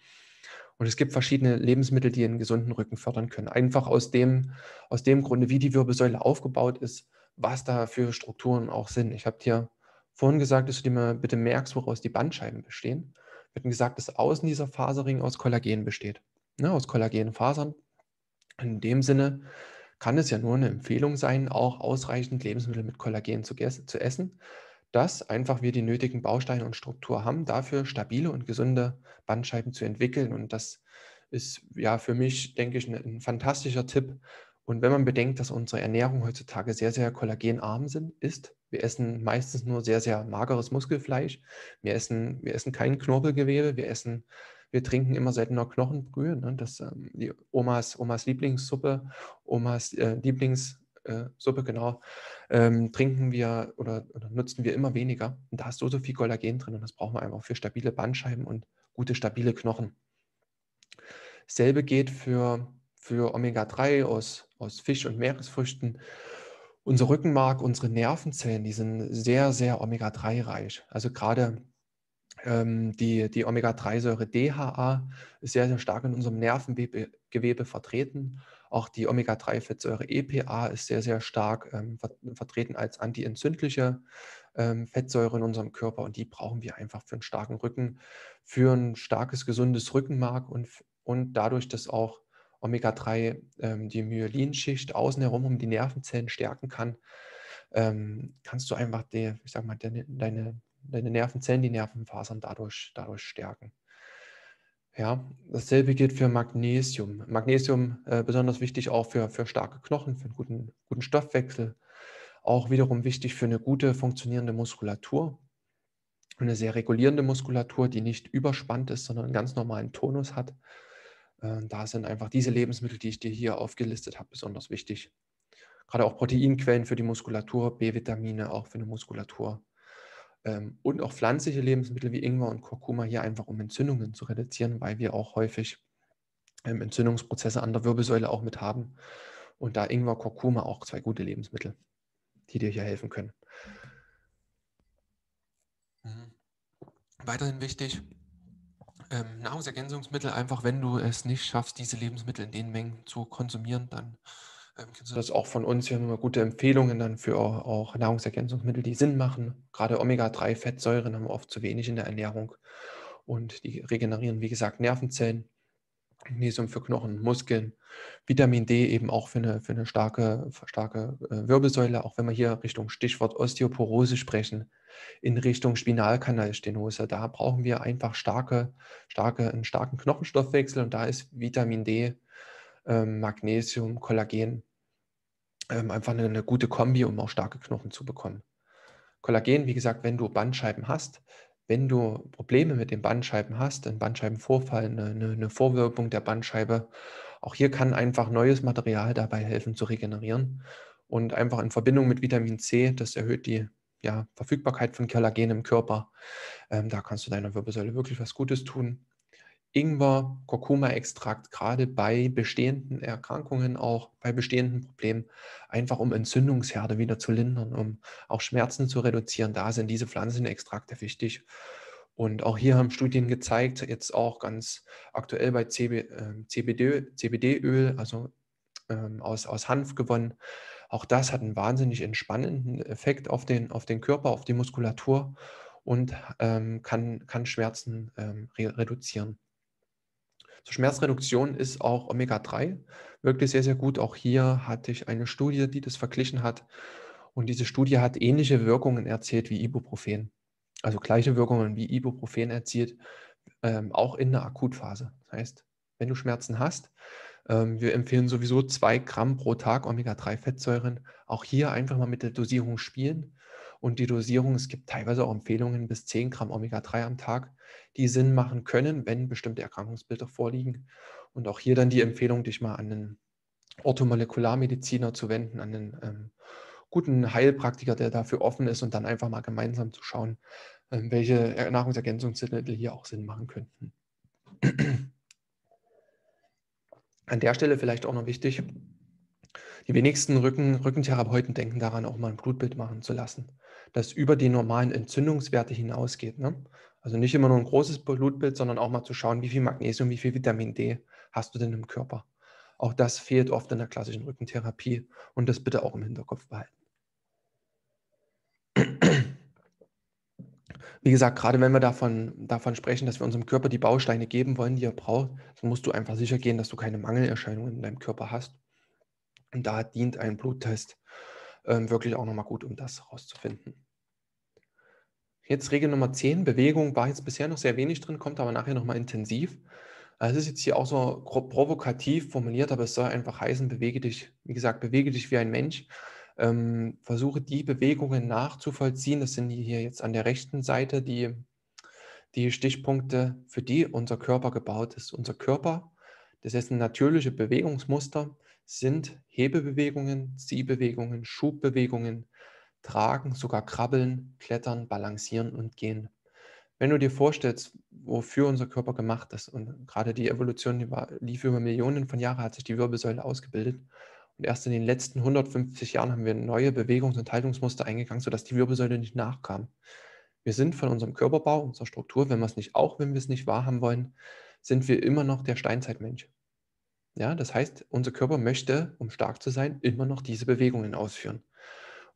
Und es gibt verschiedene Lebensmittel, die einen gesunden Rücken fördern können. Einfach aus dem, aus dem Grunde, wie die Wirbelsäule aufgebaut ist, was da für Strukturen auch sind. Ich habe dir vorhin gesagt, dass du dir mal bitte merkst, woraus die Bandscheiben bestehen. Wir hatten gesagt, dass außen dieser Faserring aus Kollagen besteht, ne, aus Kollagenfasern. In dem Sinne kann es ja nur eine Empfehlung sein, auch ausreichend Lebensmittel mit Kollagen zu, zu essen, dass einfach wir die nötigen Bausteine und Struktur haben, dafür stabile und gesunde Bandscheiben zu entwickeln. Und das ist ja für mich, denke ich, ein, ein fantastischer Tipp. Und wenn man bedenkt, dass unsere Ernährung heutzutage sehr, sehr kollagenarm sind, ist, wir essen meistens nur sehr, sehr mageres Muskelfleisch, wir essen, wir essen kein Knorpelgewebe, wir, essen, wir trinken immer seltener Knochenbrühe, ne? Das ähm, die Omas, Omas Lieblingssuppe, Omas äh, Lieblingssuppe, genau, ähm, trinken wir oder, oder nutzen wir immer weniger. Und da ist so, so viel Kollagen drin und das brauchen wir einfach für stabile Bandscheiben und gute, stabile Knochen. Dasselbe geht für... für Omega drei aus, aus Fisch und Meeresfrüchten. Unser Rückenmark, unsere Nervenzellen, die sind sehr, sehr Omega drei reich. Also gerade ähm, die, die Omega drei Säure D H A ist sehr, sehr stark in unserem Nervengewebe vertreten. Auch die Omega drei Fettsäure E P A ist sehr, sehr stark ähm, vertreten als antientzündliche ähm, Fettsäure in unserem Körper. Und die brauchen wir einfach für einen starken Rücken, für ein starkes, gesundes Rückenmark und, und dadurch, dass auch Omega drei, ähm, die Myelinschicht außen herum um die Nervenzellen stärken kann, ähm, kannst du einfach die, ich sag mal, deine, deine, deine Nervenzellen, die Nervenfasern dadurch, dadurch stärken. Ja, dasselbe gilt für Magnesium. Magnesium äh, besonders wichtig auch für, für starke Knochen, für einen guten, guten Stoffwechsel. Auch wiederum wichtig für eine gute funktionierende Muskulatur. Eine sehr regulierende Muskulatur, die nicht überspannt ist, sondern einen ganz normalen Tonus hat. Da sind einfach diese Lebensmittel, die ich dir hier aufgelistet habe, besonders wichtig. Gerade auch Proteinquellen für die Muskulatur, B-Vitamine auch für eine Muskulatur. Und auch pflanzliche Lebensmittel wie Ingwer und Kurkuma hier einfach, um Entzündungen zu reduzieren, weil wir auch häufig Entzündungsprozesse an der Wirbelsäule auch mit haben. Und da Ingwer, Kurkuma auch zwei gute Lebensmittel, die dir hier helfen können. Weiterhin wichtig. Nahrungsergänzungsmittel, einfach wenn du es nicht schaffst, diese Lebensmittel in den Mengen zu konsumieren, dann ähm, kannst du das auch von uns. Wir haben immer gute Empfehlungen dann für auch, auch Nahrungsergänzungsmittel, die Sinn machen. Gerade Omega drei Fettsäuren haben wir oft zu wenig in der Ernährung und die regenerieren, wie gesagt, Nervenzellen, Magnesium für Knochen, Muskeln, Vitamin D eben auch für eine, für eine starke, starke Wirbelsäule, auch wenn wir hier Richtung Stichwort Osteoporose sprechen, in Richtung Spinalkanalstenose. Da brauchen wir einfach starke, starke, einen starken Knochenstoffwechsel und da ist Vitamin D, ähm, Magnesium, Kollagen ähm, einfach eine, eine gute Kombi, um auch starke Knochen zu bekommen. Kollagen, wie gesagt, wenn du Bandscheiben hast, wenn du Probleme mit den Bandscheiben hast, einen Bandscheibenvorfall, eine, eine Vorwölbung der Bandscheibe, auch hier kann einfach neues Material dabei helfen zu regenerieren und einfach in Verbindung mit Vitamin C, das erhöht die ja, Verfügbarkeit von Kollagen im Körper. Ähm, da kannst du deiner Wirbelsäule wirklich was Gutes tun. Ingwer, Kurkuma-Extrakt, gerade bei bestehenden Erkrankungen, auch bei bestehenden Problemen, einfach um Entzündungsherde wieder zu lindern, um auch Schmerzen zu reduzieren. Da sind diese Pflanzenextrakte wichtig. Und auch hier haben Studien gezeigt, jetzt auch ganz aktuell bei C B D-Öl, also ähm, aus, aus Hanf gewonnen. Auch das hat einen wahnsinnig entspannenden Effekt auf den, auf den Körper, auf die Muskulatur und ähm, kann, kann Schmerzen ähm, re reduzieren. Zur Schmerzreduktion ist auch Omega drei wirklich sehr, sehr gut. Auch hier hatte ich eine Studie, die das verglichen hat. Und diese Studie hat ähnliche Wirkungen erzielt wie Ibuprofen. Also gleiche Wirkungen wie Ibuprofen erzielt, ähm, auch in der Akutphase. Das heißt, wenn du Schmerzen hast, ähm, wir empfehlen sowieso zwei Gramm pro Tag Omega drei Fettsäuren. Auch hier einfach mal mit der Dosierung spielen. Und die Dosierung, es gibt teilweise auch Empfehlungen bis zehn Gramm Omega drei am Tag, die Sinn machen können, wenn bestimmte Erkrankungsbilder vorliegen. Und auch hier dann die Empfehlung, dich mal an einen Orthomolekularmediziner zu wenden, an einen ähm, guten Heilpraktiker, der dafür offen ist, und dann einfach mal gemeinsam zu schauen, ähm, welche Nahrungsergänzungsmittel hier auch Sinn machen könnten. An der Stelle vielleicht auch noch wichtig, die wenigsten Rücken, Rückentherapeuten denken daran, auch mal ein Blutbild machen zu lassen, das über die normalen Entzündungswerte hinausgeht, ne? Also nicht immer nur ein großes Blutbild, sondern auch mal zu schauen, wie viel Magnesium, wie viel Vitamin D hast du denn im Körper. Auch das fehlt oft in der klassischen Rückentherapie, und das bitte auch im Hinterkopf behalten. Wie gesagt, gerade wenn wir davon, davon sprechen, dass wir unserem Körper die Bausteine geben wollen, die er braucht, dann musst du einfach sicher gehen, dass du keine Mangelerscheinungen in deinem Körper hast. Und da dient ein Bluttest ähm, wirklich auch nochmal gut, um das herauszufinden. Jetzt Regel Nummer zehn, Bewegung, war jetzt bisher noch sehr wenig drin, kommt aber nachher nochmal intensiv. Es ist jetzt hier auch so provokativ formuliert, aber es soll einfach heißen, bewege dich, wie gesagt, bewege dich wie ein Mensch. Ähm, versuche die Bewegungen nachzuvollziehen. Das sind hier jetzt an der rechten Seite die, die Stichpunkte, für die unser Körper gebaut ist. Unser Körper, das heißt, natürliche Bewegungsmuster sind Hebebewegungen, Ziehbewegungen, Schubbewegungen, Tragen, sogar Krabbeln, Klettern, Balancieren und Gehen. Wenn du dir vorstellst, wofür unser Körper gemacht ist, und gerade die Evolution, die war, lief über Millionen von Jahren, hat sich die Wirbelsäule ausgebildet, und erst in den letzten hundertfünfzig Jahren haben wir neue Bewegungs- und Haltungsmuster eingegangen, sodass die Wirbelsäule nicht nachkam. Wir sind von unserem Körperbau, unserer Struktur, wenn wir es nicht, auch wenn wir es nicht wahrhaben wollen, sind wir immer noch der Steinzeitmensch. Ja, das heißt, unser Körper möchte, um stark zu sein, immer noch diese Bewegungen ausführen.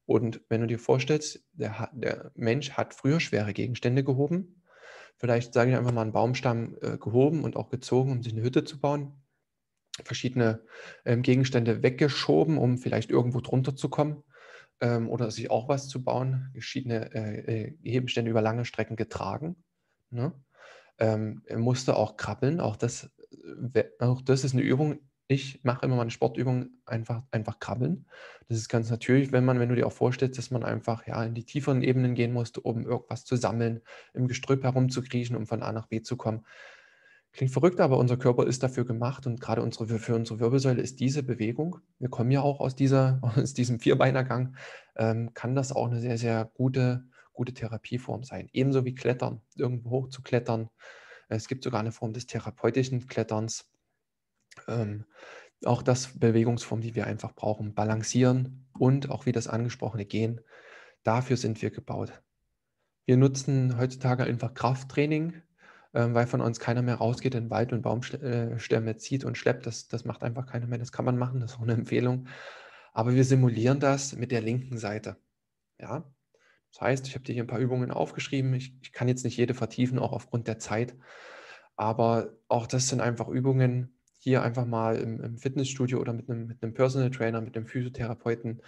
Und wenn du dir vorstellst, der, der Mensch hat früher schwere Gegenstände gehoben, vielleicht sage ich einfach mal einen Baumstamm äh, gehoben und auch gezogen, um sich eine Hütte zu bauen, verschiedene ähm, Gegenstände weggeschoben, um vielleicht irgendwo drunter zu kommen ähm, oder sich auch was zu bauen, verschiedene äh, äh, Gegenstände über lange Strecken getragen, ne? Ähm, er musste auch krabbeln, auch das Auch das ist eine Übung. Ich mache immer meine Sportübung einfach, einfach krabbeln. Das ist ganz natürlich, wenn man, wenn du dir auch vorstellst, dass man einfach ja, in die tieferen Ebenen gehen musste, um irgendwas zu sammeln, im Gestrüpp herumzukriechen, um von A nach B zu kommen. Klingt verrückt, aber unser Körper ist dafür gemacht, und gerade unsere, für unsere Wirbelsäule ist diese Bewegung, wir kommen ja auch aus, dieser, aus diesem Vierbeinergang, ähm, kann das auch eine sehr, sehr gute, gute Therapieform sein. Ebenso wie Klettern, irgendwo hoch zu klettern. Es gibt sogar eine Form des therapeutischen Kletterns. Ähm, auch das Bewegungsform, die wir einfach brauchen. Balancieren und auch wie das angesprochene Gehen. Dafür sind wir gebaut. Wir nutzen heutzutage einfach Krafttraining, ähm, weil von uns keiner mehr rausgeht in Wald und Baumstämme zieht und schleppt. Das, das macht einfach keiner mehr. Das kann man machen, das ist auch eine Empfehlung. Aber wir simulieren das mit der linken Seite. Ja. Das heißt, ich habe dir hier ein paar Übungen aufgeschrieben. Ich, ich kann jetzt nicht jede vertiefen, auch aufgrund der Zeit. Aber auch das sind einfach Übungen, hier einfach mal im, im Fitnessstudio oder mit einem, mit einem Personal Trainer, mit einem Physiotherapeuten.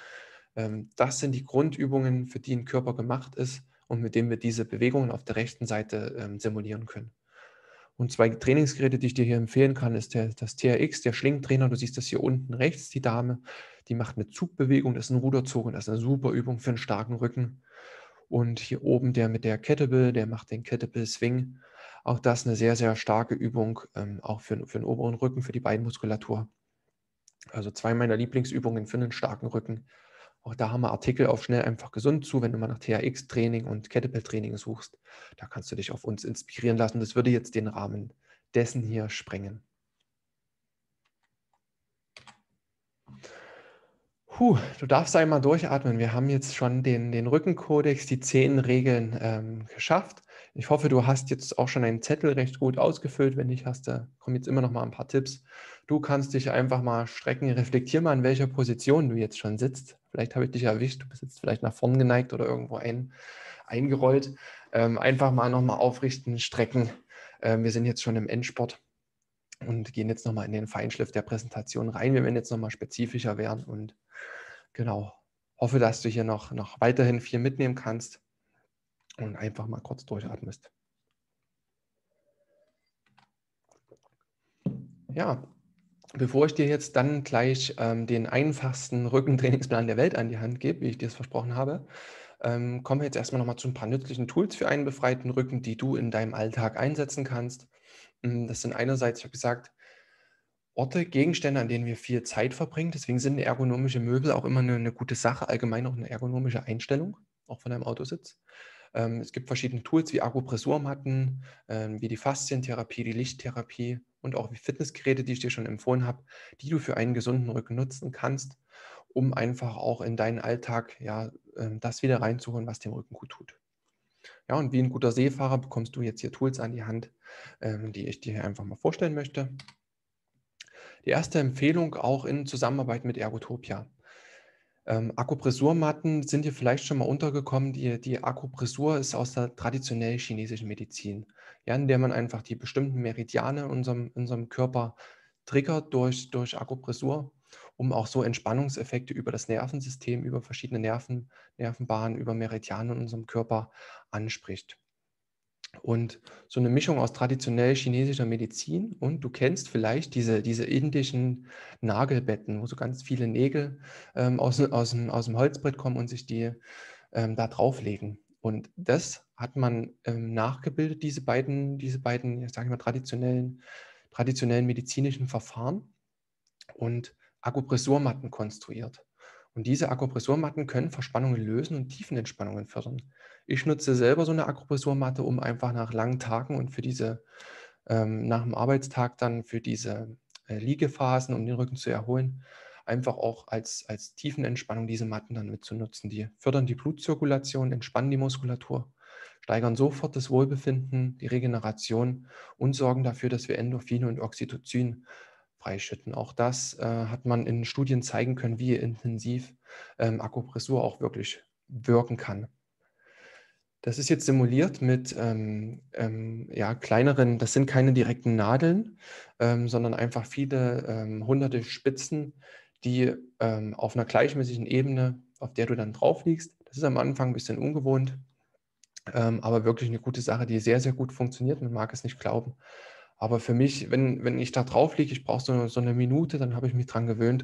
Ähm, das sind die Grundübungen, für die ein Körper gemacht ist und mit denen wir diese Bewegungen auf der rechten Seite ähm, simulieren können. Und zwei Trainingsgeräte, die ich dir hier empfehlen kann, ist der, das T R X, der Schlingtrainer. Du siehst das hier unten rechts, die Dame, die macht eine Zugbewegung, das ist ein Ruderzug und das ist eine super Übung für einen starken Rücken. Und hier oben der mit der Kettlebell, der macht den Kettlebell-Swing. Auch das eine sehr, sehr starke Übung, ähm, auch für, für den oberen Rücken, für die Beinmuskulatur. Also zwei meiner Lieblingsübungen für einen starken Rücken. Auch da haben wir Artikel auf Schnell einfach gesund zu, wenn du mal nach T R X-Training und Kettlebell-Training suchst. Da kannst du dich auf uns inspirieren lassen. Das würde jetzt den Rahmen dessen hier sprengen. Puh, du darfst einmal durchatmen. Wir haben jetzt schon den, den Rückenkodex, die zehn Regeln ähm, geschafft. Ich hoffe, du hast jetzt auch schon einen Zettel recht gut ausgefüllt. Wenn nicht, hast du, kommen jetzt immer noch mal ein paar Tipps. Du kannst dich einfach mal strecken, reflektier mal, in welcher Position du jetzt schon sitzt. Vielleicht habe ich dich erwischt, du bist jetzt vielleicht nach vorn geneigt oder irgendwo ein, eingerollt. Ähm, einfach mal nochmal aufrichten, strecken. Ähm, wir sind jetzt schon im Endsport und gehen jetzt nochmal in den Feinschliff der Präsentation rein. Wir werden jetzt nochmal spezifischer werden und genau, hoffe, dass du hier noch, noch weiterhin viel mitnehmen kannst und einfach mal kurz durchatmest. Ja, bevor ich dir jetzt dann gleich ähm, den einfachsten Rückentrainingsplan der Welt an die Hand gebe, wie ich dir es versprochen habe, ähm, kommen wir jetzt erstmal nochmal zu ein paar nützlichen Tools für einen befreiten Rücken, die du in deinem Alltag einsetzen kannst. Das sind einerseits, ich habe gesagt, Orte, Gegenstände, an denen wir viel Zeit verbringen. Deswegen sind ergonomische Möbel auch immer eine, eine gute Sache, allgemein auch eine ergonomische Einstellung, auch von einem Autositz. Ähm, es gibt verschiedene Tools wie Akupressurmatten, ähm, wie die Faszientherapie, die Lichttherapie und auch wie Fitnessgeräte, die ich dir schon empfohlen habe, die du für einen gesunden Rücken nutzen kannst, um einfach auch in deinen Alltag ja, ähm, das wieder reinzuholen, was dem Rücken gut tut. Ja, und wie ein guter Seefahrer bekommst du jetzt hier Tools an die Hand, ähm, die ich dir hier einfach mal vorstellen möchte. Die erste Empfehlung auch in Zusammenarbeit mit Ergotopia. Ähm, Akupressurmatten sind dir vielleicht schon mal untergekommen. Die, die Akupressur ist aus der traditionellen chinesischen Medizin, ja, in der man einfach die bestimmten Meridiane in unserem, in unserem Körper triggert durch, durch Akupressur, um auch so Entspannungseffekte über das Nervensystem, über verschiedene Nerven, Nervenbahnen, über Meridiane in unserem Körper anspricht. Und so eine Mischung aus traditionell chinesischer Medizin und du kennst vielleicht diese, diese indischen Nagelbetten, wo so ganz viele Nägel ähm, aus, aus, dem, aus dem Holzbrett kommen und sich die ähm, da drauflegen. Und das hat man ähm, nachgebildet, diese beiden, diese beiden ja, sag ich mal, traditionellen, traditionellen medizinischen Verfahren und Akupressurmatten konstruiert. Und diese Akupressurmatten können Verspannungen lösen und Tiefenentspannungen fördern. Ich nutze selber so eine Akupressurmatte, um einfach nach langen Tagen und für diese, ähm, nach dem Arbeitstag dann für diese äh, Liegephasen, um den Rücken zu erholen, einfach auch als, als Tiefenentspannung diese Matten dann mitzunutzen. Die fördern die Blutzirkulation, entspannen die Muskulatur, steigern sofort das Wohlbefinden, die Regeneration und sorgen dafür, dass wir Endorphine und Oxytocin freischütten. Auch das äh, hat man in Studien zeigen können, wie intensiv ähm, Akupressur auch wirklich wirken kann. Das ist jetzt simuliert mit ähm, ähm, ja, kleineren, das sind keine direkten Nadeln, ähm, sondern einfach viele ähm, hunderte Spitzen, die ähm, auf einer gleichmäßigen Ebene, auf der du dann drauf liegst. Das ist am Anfang ein bisschen ungewohnt, ähm, aber wirklich eine gute Sache, die sehr, sehr gut funktioniert. Man mag es nicht glauben. Aber für mich, wenn, wenn ich da drauf liege, ich brauche so, so eine Minute, dann habe ich mich dran gewöhnt.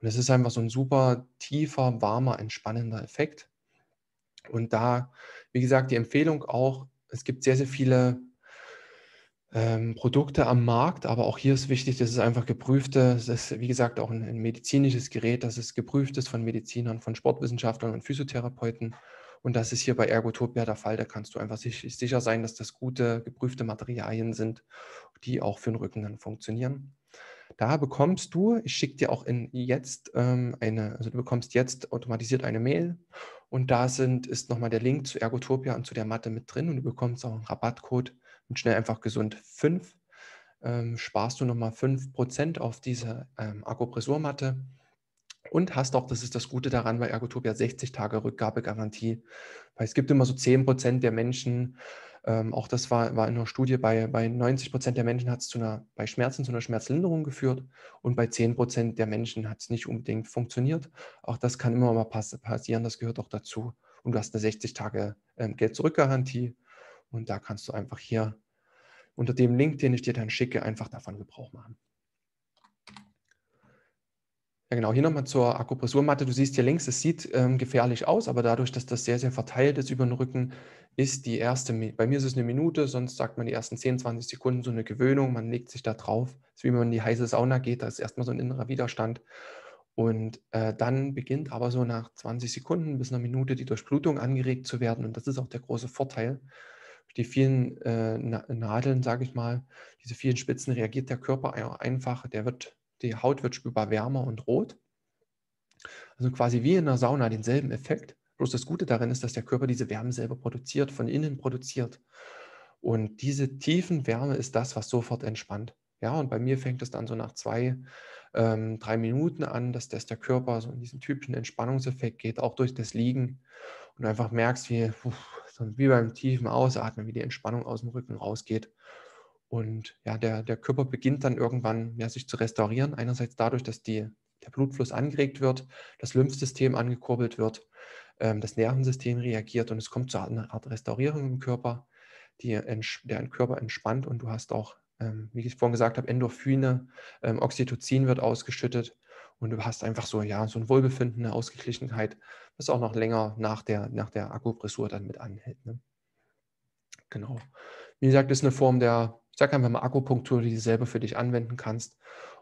Und es ist einfach so ein super tiefer, warmer, entspannender Effekt. Und da, wie gesagt, die Empfehlung auch, es gibt sehr, sehr viele ähm, Produkte am Markt, aber auch hier ist wichtig, das ist einfach geprüfte, das ist, wie gesagt, auch ein, ein medizinisches Gerät, das ist geprüftes von Medizinern, von Sportwissenschaftlern und Physiotherapeuten. Und das ist hier bei Ergotopia der Fall, da kannst du einfach sicher sein, dass das gute, geprüfte Materialien sind, die auch für den Rücken dann funktionieren. Da bekommst du, ich schicke dir auch in jetzt ähm, eine, also du bekommst jetzt automatisiert eine Mail und da sind, ist nochmal der Link zu Ergotopia und zu der Matte mit drin und du bekommst auch einen Rabattcode mit schnell einfach gesund fünf. Ähm, sparst du nochmal fünf Prozent auf diese ähm, Akupressurmatte. Und hast auch, das ist das Gute daran, bei Ergotopia sechzig Tage Rückgabegarantie. Weil es gibt immer so zehn Prozent der Menschen, ähm, auch das war, war in einer Studie, bei, bei neunzig Prozent der Menschen hat es zu einer, bei Schmerzen zu einer Schmerzlinderung geführt und bei zehn Prozent der Menschen hat es nicht unbedingt funktioniert. Auch das kann immer mal pass passieren, das gehört auch dazu. Und du hast eine sechzig Tage ähm, Geld-Zurück-Garantie und da kannst du einfach hier unter dem Link, den ich dir dann schicke, einfach davon Gebrauch machen. Ja genau, hier nochmal zur Akupressurmatte. Du siehst hier links, es sieht ähm, gefährlich aus, aber dadurch, dass das sehr, sehr verteilt ist über den Rücken, ist die erste, bei mir ist es eine Minute, sonst sagt man die ersten zehn, zwanzig Sekunden so eine Gewöhnung, man legt sich da drauf. Das ist wie wenn man in die heiße Sauna geht, da ist erstmal so ein innerer Widerstand. Und äh, dann beginnt aber so nach zwanzig Sekunden bis einer Minute die Durchblutung angeregt zu werden und das ist auch der große Vorteil. Die vielen äh, Nadeln, sage ich mal, diese vielen Spitzen reagiert der Körper einfach, der wird Die Haut wird spürbar wärmer und rot. Also quasi wie in der Sauna denselben Effekt. Bloß das Gute darin ist, dass der Körper diese Wärme selber produziert, von innen produziert. Und diese tiefen Wärme ist das, was sofort entspannt. Ja, und bei mir fängt es dann so nach zwei, ähm, drei Minuten an, dass, dass der Körper so in diesen typischen Entspannungseffekt geht, auch durch das Liegen. Und du einfach merkst, wie, wie beim tiefen Ausatmen, wie die Entspannung aus dem Rücken rausgeht. Und ja, der, der Körper beginnt dann irgendwann ja, sich zu restaurieren. Einerseits dadurch, dass die, der Blutfluss angeregt wird, das Lymphsystem angekurbelt wird, ähm, das Nervensystem reagiert und es kommt zu einer Art Restaurierung im Körper, die, der Körper entspannt und du hast auch ähm, wie ich vorhin gesagt habe, Endorphine, ähm, Oxytocin wird ausgeschüttet und du hast einfach so, ja, so ein Wohlbefinden, eine Ausgeglichenheit, was auch noch länger nach der, nach der Akupressur dann mit anhält. Ne? Genau. Wie gesagt, das ist eine Form der, ich sage einfach mal Akupunktur, die du selber für dich anwenden kannst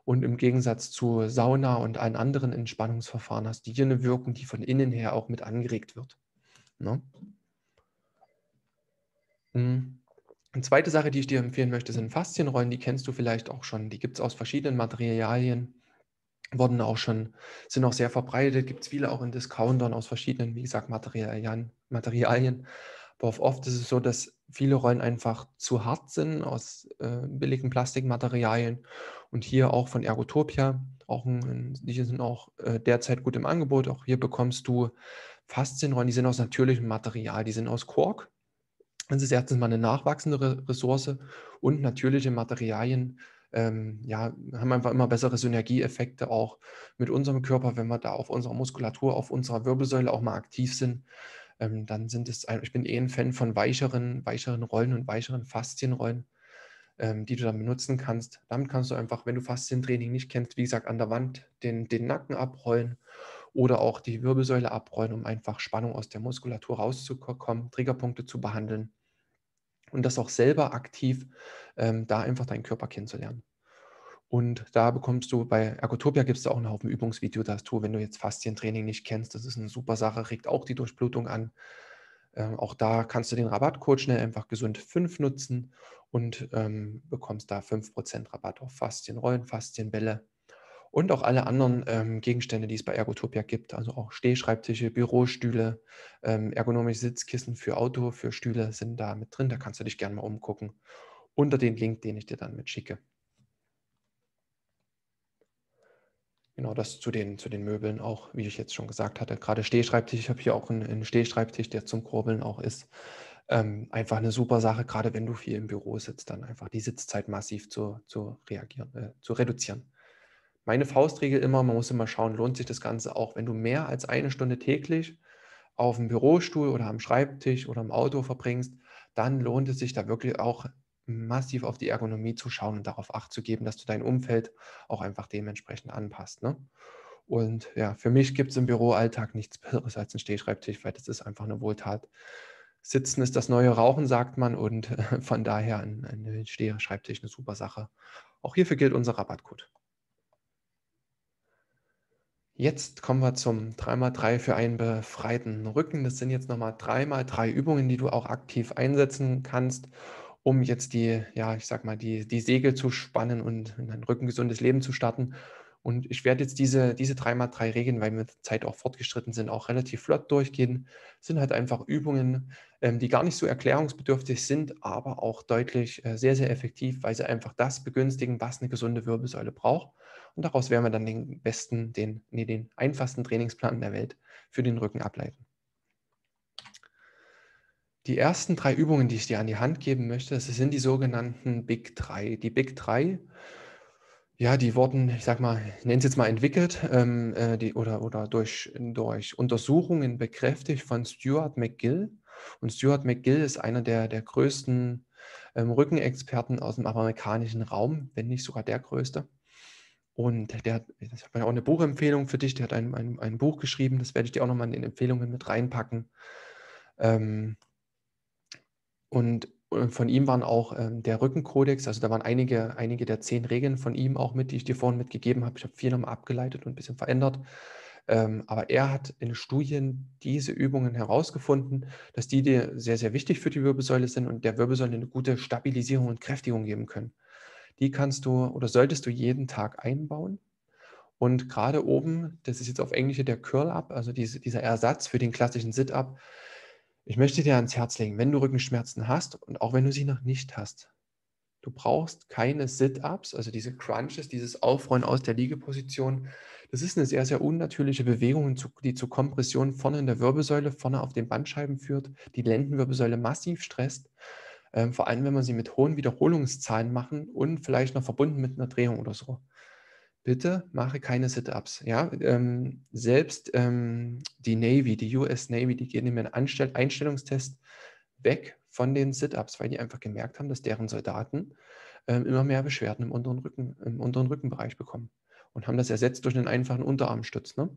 und im Gegensatz zu Sauna und allen anderen Entspannungsverfahren hast du hier eine Wirkung, die von innen her auch mit angeregt wird. Ne? Eine zweite Sache, die ich dir empfehlen möchte, sind Faszienrollen. Die kennst du vielleicht auch schon. Die gibt es aus verschiedenen Materialien. Wurden auch schon, sind auch sehr verbreitet. Gibt es viele auch in Discountern aus verschiedenen, wie gesagt, Materialien. Materialien. Aber oft ist es so, dass viele Rollen einfach zu hart sind aus äh, billigen Plastikmaterialien. Und hier auch von Ergotopia. Auch ein, die sind auch äh, derzeit gut im Angebot. Auch hier bekommst du Faszienrollen. Die sind aus natürlichem Material. Die sind aus Kork. Das ist erstens mal eine nachwachsende Ressource und natürliche Materialien ähm, ja, haben einfach immer bessere Synergieeffekte auch mit unserem Körper, wenn wir da auf unserer Muskulatur, auf unserer Wirbelsäule auch mal aktiv sind. Ähm, dann sind es, ich bin eh ein Fan von weicheren, weicheren Rollen und weicheren Faszienrollen, ähm, die du dann benutzen kannst. Damit kannst du einfach, wenn du Faszientraining nicht kennst, wie gesagt, an der Wand den, den Nacken abrollen oder auch die Wirbelsäule abrollen, um einfach Spannung aus der Muskulatur rauszukommen, Triggerpunkte zu behandeln. Und das auch selber aktiv, ähm, da einfach deinen Körper kennenzulernen. Und da bekommst du, bei Ergotopia gibt es da auch einen Haufen Übungsvideo dazu, wenn du jetzt Faszientraining nicht kennst, das ist eine super Sache, regt auch die Durchblutung an. Ähm, auch da kannst du den Rabattcode schnell einfach gesund fünf nutzen und ähm, bekommst da fünf Prozent Rabatt auf Faszienrollen, Faszienbälle und auch alle anderen ähm, Gegenstände, die es bei Ergotopia gibt, also auch Stehschreibtische, Bürostühle, ähm, ergonomische Sitzkissen für Auto, für Stühle sind da mit drin. Da kannst du dich gerne mal umgucken unter den Link, den ich dir dann mitschicke. Genau, das zu den, zu den Möbeln auch, wie ich jetzt schon gesagt hatte. Gerade Stehschreibtisch, ich habe hier auch einen, einen Stehschreibtisch, der zum Kurbeln auch ist. Ähm, einfach eine super Sache, gerade wenn du viel im Büro sitzt, dann einfach die Sitzzeit massiv zu, zu, reagieren, äh, zu reduzieren. Meine Faustregel immer, man muss immer schauen, lohnt sich das Ganze auch, wenn du mehr als eine Stunde täglich auf dem Bürostuhl oder am Schreibtisch oder im Auto verbringst, dann lohnt es sich da wirklich auch massiv auf die Ergonomie zu schauen und darauf Acht zu geben, dass du dein Umfeld auch einfach dementsprechend anpasst. Ne? Und ja, für mich gibt es im Büroalltag nichts Besseres als einen Stehschreibtisch, weil das ist einfach eine Wohltat. Sitzen ist das neue Rauchen, sagt man, und von daher ein, ein Stehschreibtisch eine super Sache. Auch hierfür gilt unser Rabattcode. Jetzt kommen wir zum drei mal drei für einen befreiten Rücken. Das sind jetzt nochmal drei mal drei Übungen, die du auch aktiv einsetzen kannst, um jetzt die, ja, ich sag mal, die, die Segel zu spannen und in ein rückengesundes Leben zu starten. Und ich werde jetzt diese, diese drei mal drei Regeln, weil wir mit der Zeit auch fortgeschritten sind, auch relativ flott durchgehen. Das sind halt einfach Übungen, die gar nicht so erklärungsbedürftig sind, aber auch deutlich sehr, sehr effektiv, weil sie einfach das begünstigen, was eine gesunde Wirbelsäule braucht. Und daraus werden wir dann den besten, den, nee, den einfachsten Trainingsplan der Welt für den Rücken ableiten. Die ersten drei Übungen, die ich dir an die Hand geben möchte, das sind die sogenannten Big Three. Die Big Three, ja, die wurden, ich sag mal, ich nenne es jetzt mal entwickelt ähm, die, oder, oder durch, durch Untersuchungen bekräftigt von Stuart McGill. Und Stuart McGill ist einer der, der größten ähm, Rückenexperten aus dem amerikanischen Raum, wenn nicht sogar der größte. Und der hat, ich habe ja auch eine Buchempfehlung für dich, der hat ein, ein, ein Buch geschrieben, das werde ich dir auch nochmal in den Empfehlungen mit reinpacken. Ähm, und von ihm waren auch ähm, der Rückenkodex, also da waren einige, einige der zehn Regeln von ihm auch mit, die ich dir vorhin mitgegeben habe. Ich habe viel nochmal abgeleitet und ein bisschen verändert. Ähm, aber er hat in Studien diese Übungen herausgefunden, dass die dir sehr, sehr wichtig für die Wirbelsäule sind und der Wirbelsäule eine gute Stabilisierung und Kräftigung geben können. Die kannst du oder solltest du jeden Tag einbauen. Und gerade oben, das ist jetzt auf Englisch der Curl-Up, also diese, dieser Ersatz für den klassischen Sit-Up. Ich möchte dir ans Herz legen, wenn du Rückenschmerzen hast und auch wenn du sie noch nicht hast, du brauchst keine Sit-Ups, also diese Crunches, dieses Aufrollen aus der Liegeposition. Das ist eine sehr, sehr unnatürliche Bewegung, die zu Kompression vorne in der Wirbelsäule, vorne auf den Bandscheiben führt, die Lendenwirbelsäule massiv stresst. Ähm, vor allem, wenn man sie mit hohen Wiederholungszahlen machen und vielleicht noch verbunden mit einer Drehung oder so. Bitte mache keine Sit-Ups. Ja? Ähm, selbst ähm, die Navy, die U S Navy, die gehen in den Anstell- Einstellungstest weg von den Sit-Ups, weil die einfach gemerkt haben, dass deren Soldaten ähm, immer mehr Beschwerden im unteren Rücken, im unteren Rückenbereich bekommen und haben das ersetzt durch einen einfachen Unterarmstütz. Ne?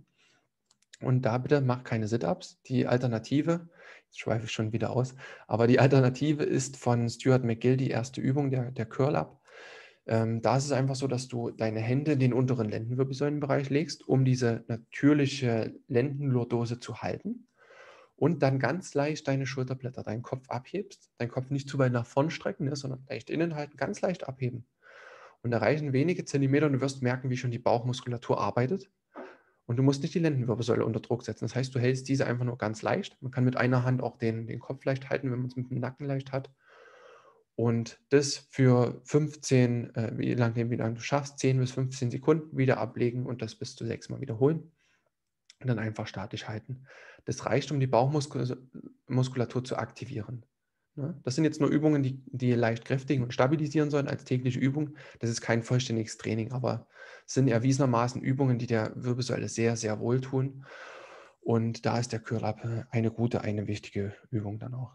Und da bitte macht keine Sit-Ups. Die Alternative, jetzt schweife ich schon wieder aus, aber die Alternative ist von Stuart McGill die erste Übung, der, der Curl-Up. Ähm, da ist es einfach so, dass du deine Hände in den unteren Lendenwirbelsäulenbereich legst, um diese natürliche Lendenlordose zu halten. Und dann ganz leicht deine Schulterblätter, deinen Kopf abhebst, deinen Kopf nicht zu weit nach vorn strecken, ne, sondern leicht innen halten, ganz leicht abheben. Und da reichen wenige Zentimeter und du wirst merken, wie schon die Bauchmuskulatur arbeitet. Und du musst nicht die Lendenwirbelsäule unter Druck setzen. Das heißt, du hältst diese einfach nur ganz leicht. Man kann mit einer Hand auch den, den Kopf leicht halten, wenn man es mit dem Nacken leicht hat. Und das für fünfzehn, äh, je nachdem, wie lange du schaffst, zehn bis fünfzehn Sekunden wieder ablegen und das bis zu sechs Mal wiederholen. Und dann einfach statisch halten. Das reicht, um die Bauchmuskulatur zu aktivieren. Das sind jetzt nur Übungen, die, die leicht kräftigen und stabilisieren sollen als tägliche Übung. Das ist kein vollständiges Training, aber es sind erwiesenermaßen Übungen, die der Wirbelsäule sehr, sehr wohltun. Und da ist der Curl-Up eine gute, eine wichtige Übung dann auch.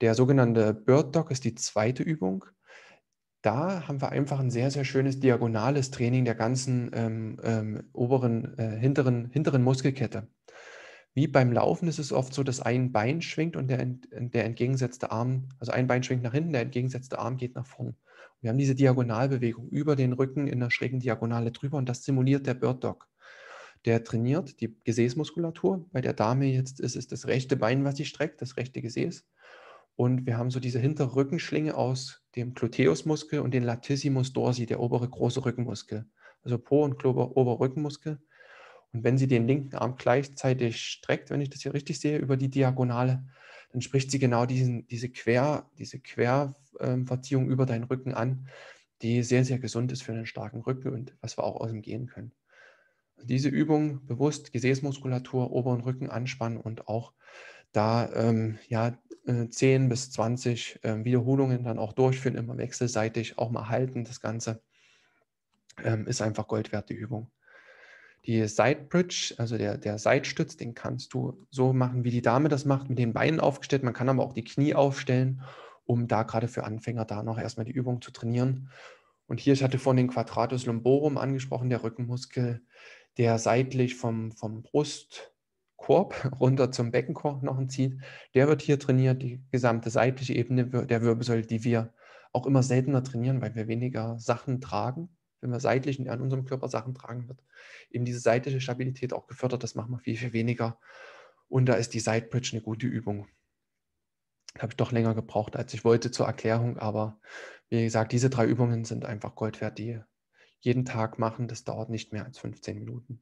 Der sogenannte Bird Dog ist die zweite Übung. Da haben wir einfach ein sehr, sehr schönes diagonales Training der ganzen ähm, ähm, oberen, äh, hinteren, hinteren Muskelkette. Wie beim Laufen ist es oft so, dass ein Bein schwingt und der, der entgegengesetzte Arm, also ein Bein schwingt nach hinten, der entgegengesetzte Arm geht nach vorn. Wir haben diese Diagonalbewegung über den Rücken in einer schrägen Diagonale drüber und das simuliert der Bird Dog. Der trainiert die Gesäßmuskulatur. Bei der Dame jetzt ist es das rechte Bein, was sie streckt, das rechte Gesäß. Und wir haben so diese hintere Rückenschlinge aus dem Gluteusmuskel und den Latissimus dorsi, der obere große Rückenmuskel. Also Po- und Oberrückenmuskel. Und wenn sie den linken Arm gleichzeitig streckt, wenn ich das hier richtig sehe, über die Diagonale, dann spricht sie genau diesen, diese Quer, diese Querverziehung über deinen Rücken an, die sehr, sehr gesund ist für einen starken Rücken und was wir auch aus dem Gehen können. Diese Übung bewusst Gesäßmuskulatur, oberen Rücken anspannen und auch da ähm, ja, zehn bis zwanzig äh, Wiederholungen dann auch durchführen, immer wechselseitig, auch mal halten. Das Ganze ähm, ist einfach Gold wert, die Übung. Die Side Bridge, also der, der Seitstütz, den kannst du so machen, wie die Dame das macht, mit den Beinen aufgestellt. Man kann aber auch die Knie aufstellen, um da gerade für Anfänger da noch erstmal die Übung zu trainieren. Und hier, ich hatte vorhin den Quadratus lumborum angesprochen, der Rückenmuskel, der seitlich vom, vom Brust... Korb runter zum Beckenknochen zieht, der wird hier trainiert, die gesamte seitliche Ebene der Wirbelsäule, die wir auch immer seltener trainieren, weil wir weniger Sachen tragen. Wenn wir seitlich an unserem Körper Sachen tragen, wird eben diese seitliche Stabilität auch gefördert, das machen wir viel, viel weniger. Und da ist die Side Bridge eine gute Übung. Habe ich doch länger gebraucht, als ich wollte zur Erklärung, aber wie gesagt, diese drei Übungen sind einfach Gold wert, die jeden Tag machen, das dauert nicht mehr als fünfzehn Minuten.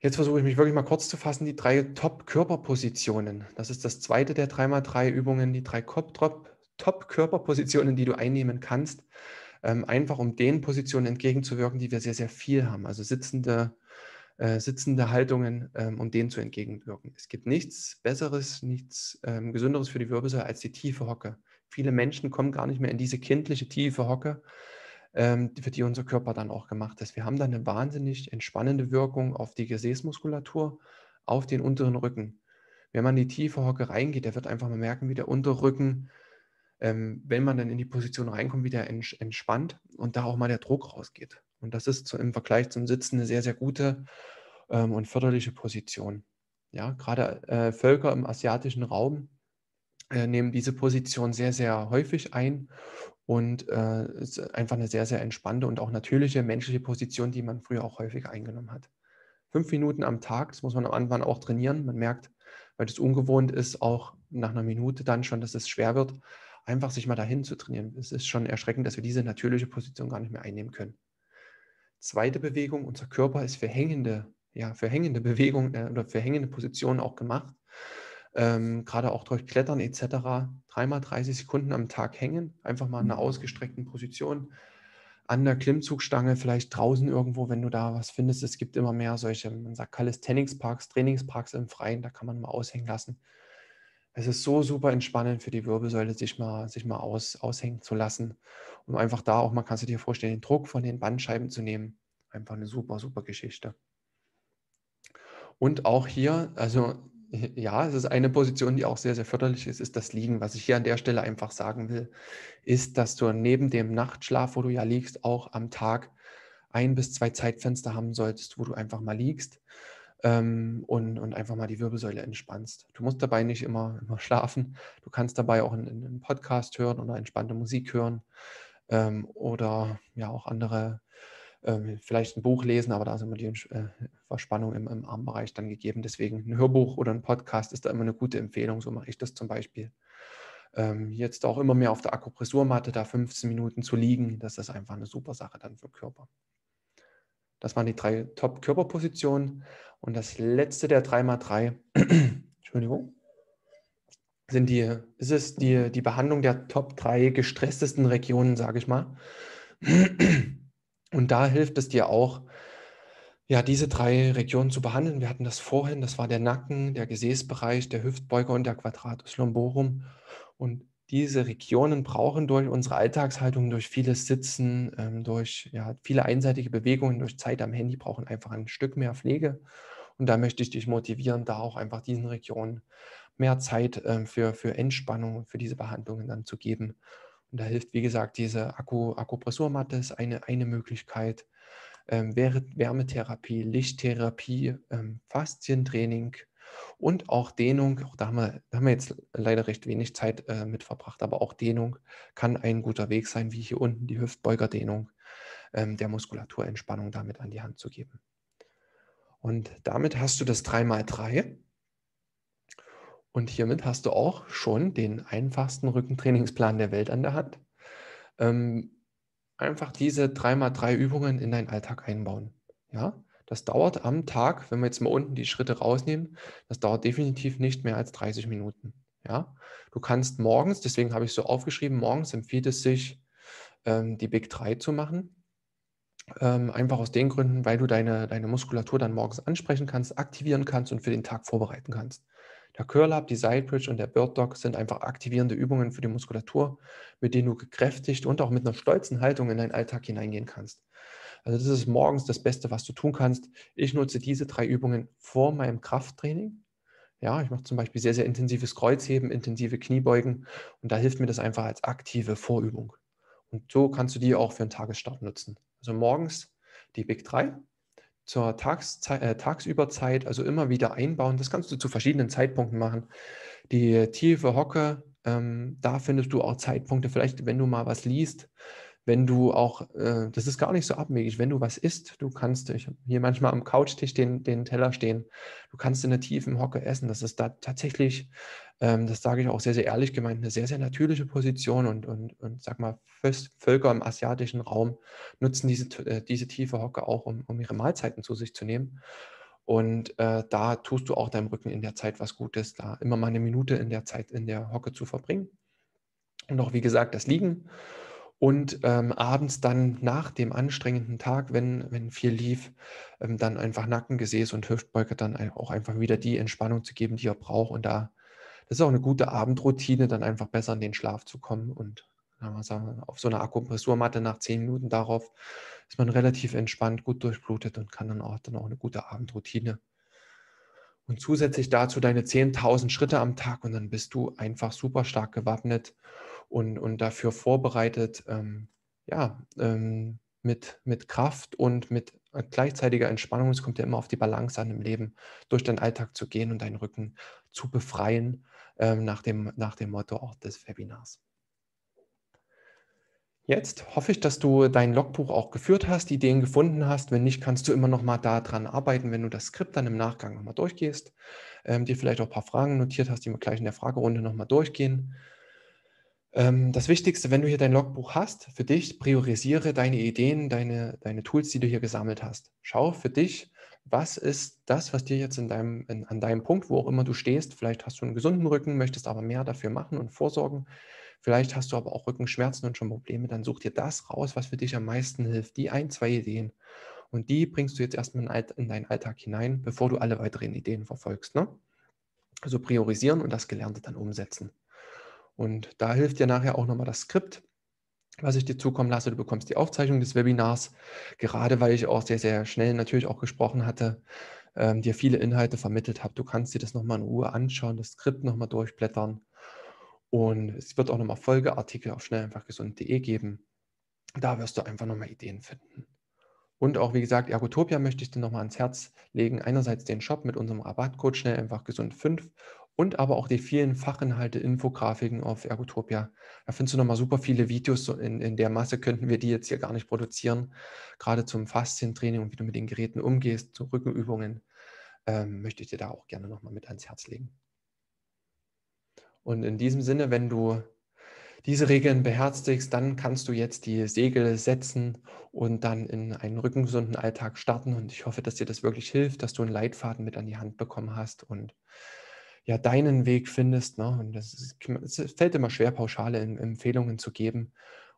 Jetzt versuche ich mich wirklich mal kurz zu fassen, die drei Top-Körperpositionen. Das ist das zweite der drei mal drei Übungen, die drei Top-Körperpositionen, die du einnehmen kannst, ähm, einfach um den Positionen entgegenzuwirken, die wir sehr, sehr viel haben. Also sitzende, äh, sitzende Haltungen, ähm, um denen zu entgegenwirken. Es gibt nichts Besseres, nichts ähm, Gesünderes für die Wirbelsäule als die tiefe Hocke. Viele Menschen kommen gar nicht mehr in diese kindliche tiefe Hocke, für die unser Körper dann auch gemacht ist. Wir haben dann eine wahnsinnig entspannende Wirkung auf die Gesäßmuskulatur, auf den unteren Rücken. Wenn man in die tiefe Hocke reingeht, der wird einfach mal merken, wie der Unterrücken, wenn man dann in die Position reinkommt, wieder entspannt und da auch mal der Druck rausgeht. Und das ist im Vergleich zum Sitzen eine sehr, sehr gute und förderliche Position. Ja, gerade Völker im asiatischen Raum nehmen diese Position sehr, sehr häufig ein und äh, ist einfach eine sehr, sehr entspannte und auch natürliche menschliche Position, die man früher auch häufig eingenommen hat. Fünf Minuten am Tag, das muss man am Anfang auch trainieren. Man merkt, weil das ungewohnt ist, auch nach einer Minute dann schon, dass es schwer wird, einfach sich mal dahin zu trainieren. Es ist schon erschreckend, dass wir diese natürliche Position gar nicht mehr einnehmen können. Zweite Bewegung, unser Körper ist für hängende, ja, für hängende Bewegungen äh, oder für hängende Positionen auch gemacht. Ähm, gerade auch durch Klettern et cetera, dreimal dreißig Sekunden am Tag hängen, einfach mal in einer ausgestreckten Position, an der Klimmzugstange, vielleicht draußen irgendwo, wenn du da was findest. Es gibt immer mehr solche, man sagt Calisthenics-Parks, Trainingsparks im Freien, da kann man mal aushängen lassen. Es ist so super entspannend für die Wirbelsäule, sich mal, sich mal aus, aushängen zu lassen. Und einfach da auch mal, kannst du dir vorstellen, den Druck von den Bandscheiben zu nehmen. Einfach eine super, super Geschichte. Und auch hier, also Ja, es ist eine Position, die auch sehr, sehr förderlich ist, ist das Liegen. Was ich hier an der Stelle einfach sagen will, ist, dass du neben dem Nachtschlaf, wo du ja liegst, auch am Tag ein bis zwei Zeitfenster haben solltest, wo du einfach mal liegst ähm, und, und einfach mal die Wirbelsäule entspannst. Du musst dabei nicht immer, immer schlafen. Du kannst dabei auch einen, einen Podcast hören oder entspannte Musik hören ähm, oder ja auch andere, ähm, vielleicht ein Buch lesen, aber da ist immer die äh, Verspannung im, im Armbereich dann gegeben. Deswegen ein Hörbuch oder ein Podcast ist da immer eine gute Empfehlung. So mache ich das zum Beispiel. Ähm, jetzt auch immer mehr auf der Akupressurmatte, da fünfzehn Minuten zu liegen, das ist einfach eine super Sache dann für den Körper. Das waren die drei Top-Körperpositionen. Und das letzte der drei mal drei, Entschuldigung, sind die, ist es die, die Behandlung der Top drei gestresstesten Regionen, sage ich mal. Und da hilft es dir auch, ja, diese drei Regionen zu behandeln. Wir hatten das vorhin, das war der Nacken, der Gesäßbereich, der Hüftbeuger und der Quadratus lumborum. Und diese Regionen brauchen durch unsere Alltagshaltung, durch vieles Sitzen, ähm, durch ja, viele einseitige Bewegungen, durch Zeit am Handy, brauchen einfach ein Stück mehr Pflege. Und da möchte ich dich motivieren, da auch einfach diesen Regionen mehr Zeit ähm, für, für Entspannung und für diese Behandlungen dann zu geben. Und da hilft, wie gesagt, diese Akku, Akupressurmatte ist eine, eine Möglichkeit. Ähm, Wärmetherapie, Lichttherapie, ähm, Faszientraining, und auch Dehnung, auch da haben wir, da haben wir jetzt leider recht wenig Zeit äh, mit verbracht, aber auch Dehnung kann ein guter Weg sein, wie hier unten die Hüftbeugerdehnung, ähm, der Muskulaturentspannung damit an die Hand zu geben. Und damit hast du das drei mal drei und hiermit hast du auch schon den einfachsten Rückentrainingsplan der Welt an der Hand. Ähm, einfach diese drei mal drei Übungen in deinen Alltag einbauen, ja. Das dauert am Tag, wenn wir jetzt mal unten die Schritte rausnehmen, das dauert definitiv nicht mehr als dreißig Minuten. Ja? Du kannst morgens, deswegen habe ich es so aufgeschrieben, morgens empfiehlt es sich, ähm, die Big drei zu machen. Ähm, einfach aus den Gründen, weil du deine, deine Muskulatur dann morgens ansprechen kannst, aktivieren kannst und für den Tag vorbereiten kannst. Der Curl-Up, die Side Bridge und der Bird Dog sind einfach aktivierende Übungen für die Muskulatur, mit denen du gekräftigt und auch mit einer stolzen Haltung in deinen Alltag hineingehen kannst. Also das ist morgens das Beste, was du tun kannst. Ich nutze diese drei Übungen vor meinem Krafttraining. Ja, ich mache zum Beispiel sehr, sehr intensives Kreuzheben, intensive Kniebeugen und da hilft mir das einfach als aktive Vorübung. Und so kannst du die auch für den Tagesstart nutzen. Also morgens die Big drei zur Tagszei- äh, Tagsüberzeit, also immer wieder einbauen. Das kannst du zu verschiedenen Zeitpunkten machen. Die tiefe Hocke, ähm, da findest du auch Zeitpunkte, vielleicht wenn du mal was liest, wenn du auch, äh, das ist gar nicht so abwegig, wenn du was isst, du kannst, ich habe hier manchmal am Couchtisch den, den Teller stehen, du kannst in der tiefen Hocke essen. Das ist da tatsächlich, ähm, das sage ich auch sehr, sehr ehrlich gemeint, eine sehr, sehr natürliche Position und, und, und sag mal, Völker im asiatischen Raum nutzen diese, äh, diese tiefe Hocke auch, um, um ihre Mahlzeiten zu sich zu nehmen. Und äh, da tust du auch deinem Rücken in der Zeit was Gutes, da immer mal eine Minute in der Zeit in der Hocke zu verbringen. Und auch, wie gesagt, das Liegen. Und ähm, abends dann nach dem anstrengenden Tag, wenn, wenn viel lief, ähm, dann einfach Nackengesäß und Hüftbeuger dann auch einfach wieder die Entspannung zu geben, die er braucht. Und da, das ist auch eine gute Abendroutine, dann einfach besser in den Schlaf zu kommen. Und sagen, auf so einer Akupressurmatte nach zehn Minuten darauf ist man relativ entspannt, gut durchblutet und kann dann auch, dann auch eine gute Abendroutine. Und zusätzlich dazu deine zehntausend Schritte am Tag und dann bist du einfach super stark gewappnet und, und dafür vorbereitet, ähm, ja, ähm, mit, mit Kraft und mit gleichzeitiger Entspannung, es kommt ja immer auf die Balance an im Leben, durch deinen Alltag zu gehen und deinen Rücken zu befreien, ähm, nach dem, nach dem Motto auch des Webinars. Jetzt hoffe ich, dass du dein Logbuch auch geführt hast, Ideen gefunden hast. Wenn nicht, kannst du immer noch mal daran arbeiten, wenn du das Skript dann im Nachgang nochmal durchgehst, ähm, dir vielleicht auch ein paar Fragen notiert hast, die wir gleich in der Fragerunde nochmal durchgehen. Ähm, das Wichtigste, wenn du hier dein Logbuch hast, für dich priorisiere deine Ideen, deine, deine Tools, die du hier gesammelt hast. Schau für dich, was ist das, was dir jetzt in deinem, in, an deinem Punkt, wo auch immer du stehst, vielleicht hast du einen gesunden Rücken, möchtest aber mehr dafür machen und vorsorgen. Vielleicht hast du aber auch Rückenschmerzen und schon Probleme, dann such dir das raus, was für dich am meisten hilft, die ein, zwei Ideen. Und die bringst du jetzt erstmal in deinen Alltag hinein, bevor du alle weiteren Ideen verfolgst. Ne? Also priorisieren und das Gelernte dann umsetzen. Und da hilft dir nachher auch nochmal das Skript, was ich dir zukommen lasse. Du bekommst die Aufzeichnung des Webinars, gerade weil ich auch sehr, sehr schnell natürlich auch gesprochen hatte. ähm, dir viele Inhalte vermittelt habe. Du kannst dir das nochmal in Ruhe anschauen, das Skript nochmal durchblättern. Und es wird auch nochmal Folgeartikel auf schnell einfach gesund punkt de geben. Da wirst du einfach nochmal Ideen finden. Und auch, wie gesagt, Ergotopia möchte ich dir nochmal ans Herz legen. Einerseits den Shop mit unserem Rabattcode schnell einfach gesund fünf und aber auch die vielen Fachinhalte, Infografiken auf Ergotopia. Da findest du nochmal super viele Videos. In, in der Masse könnten wir die jetzt hier gar nicht produzieren. Gerade zum Faszientraining und wie du mit den Geräten umgehst, zu Rückenübungen, ähm, möchte ich dir da auch gerne nochmal mit ans Herz legen. Und in diesem Sinne, wenn du diese Regeln beherzigst, dann kannst du jetzt die Segel setzen und dann in einen rückengesunden Alltag starten. Und ich hoffe, dass dir das wirklich hilft, dass du einen Leitfaden mit an die Hand bekommen hast und ja deinen Weg findest, ne? Und das ist, es fällt immer schwer, pauschale Empfehlungen zu geben.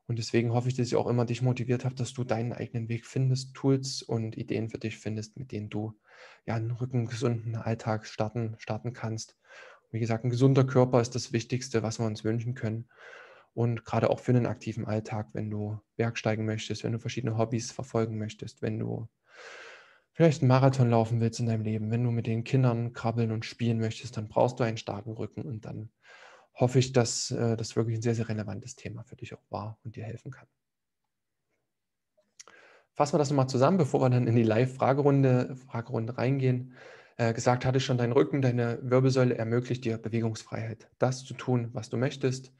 Und deswegen hoffe ich, dass ich auch immer dich motiviert habe, dass du deinen eigenen Weg findest, Tools und Ideen für dich findest, mit denen du ja einen rückengesunden Alltag starten, starten kannst. Wie gesagt, ein gesunder Körper ist das Wichtigste, was wir uns wünschen können. Und gerade auch für einen aktiven Alltag, wenn du bergsteigen möchtest, wenn du verschiedene Hobbys verfolgen möchtest, wenn du vielleicht einen Marathon laufen willst in deinem Leben, wenn du mit den Kindern krabbeln und spielen möchtest, dann brauchst du einen starken Rücken. Und dann hoffe ich, dass äh, das wirklich ein sehr, sehr relevantes Thema für dich auch war und dir helfen kann. Fassen wir das nochmal zusammen, bevor wir dann in die Live-Fragerunde Fragerunde reingehen. Gesagt hatte ich schon, dein Rücken, deine Wirbelsäule ermöglicht dir Bewegungsfreiheit, das zu tun, was du möchtest.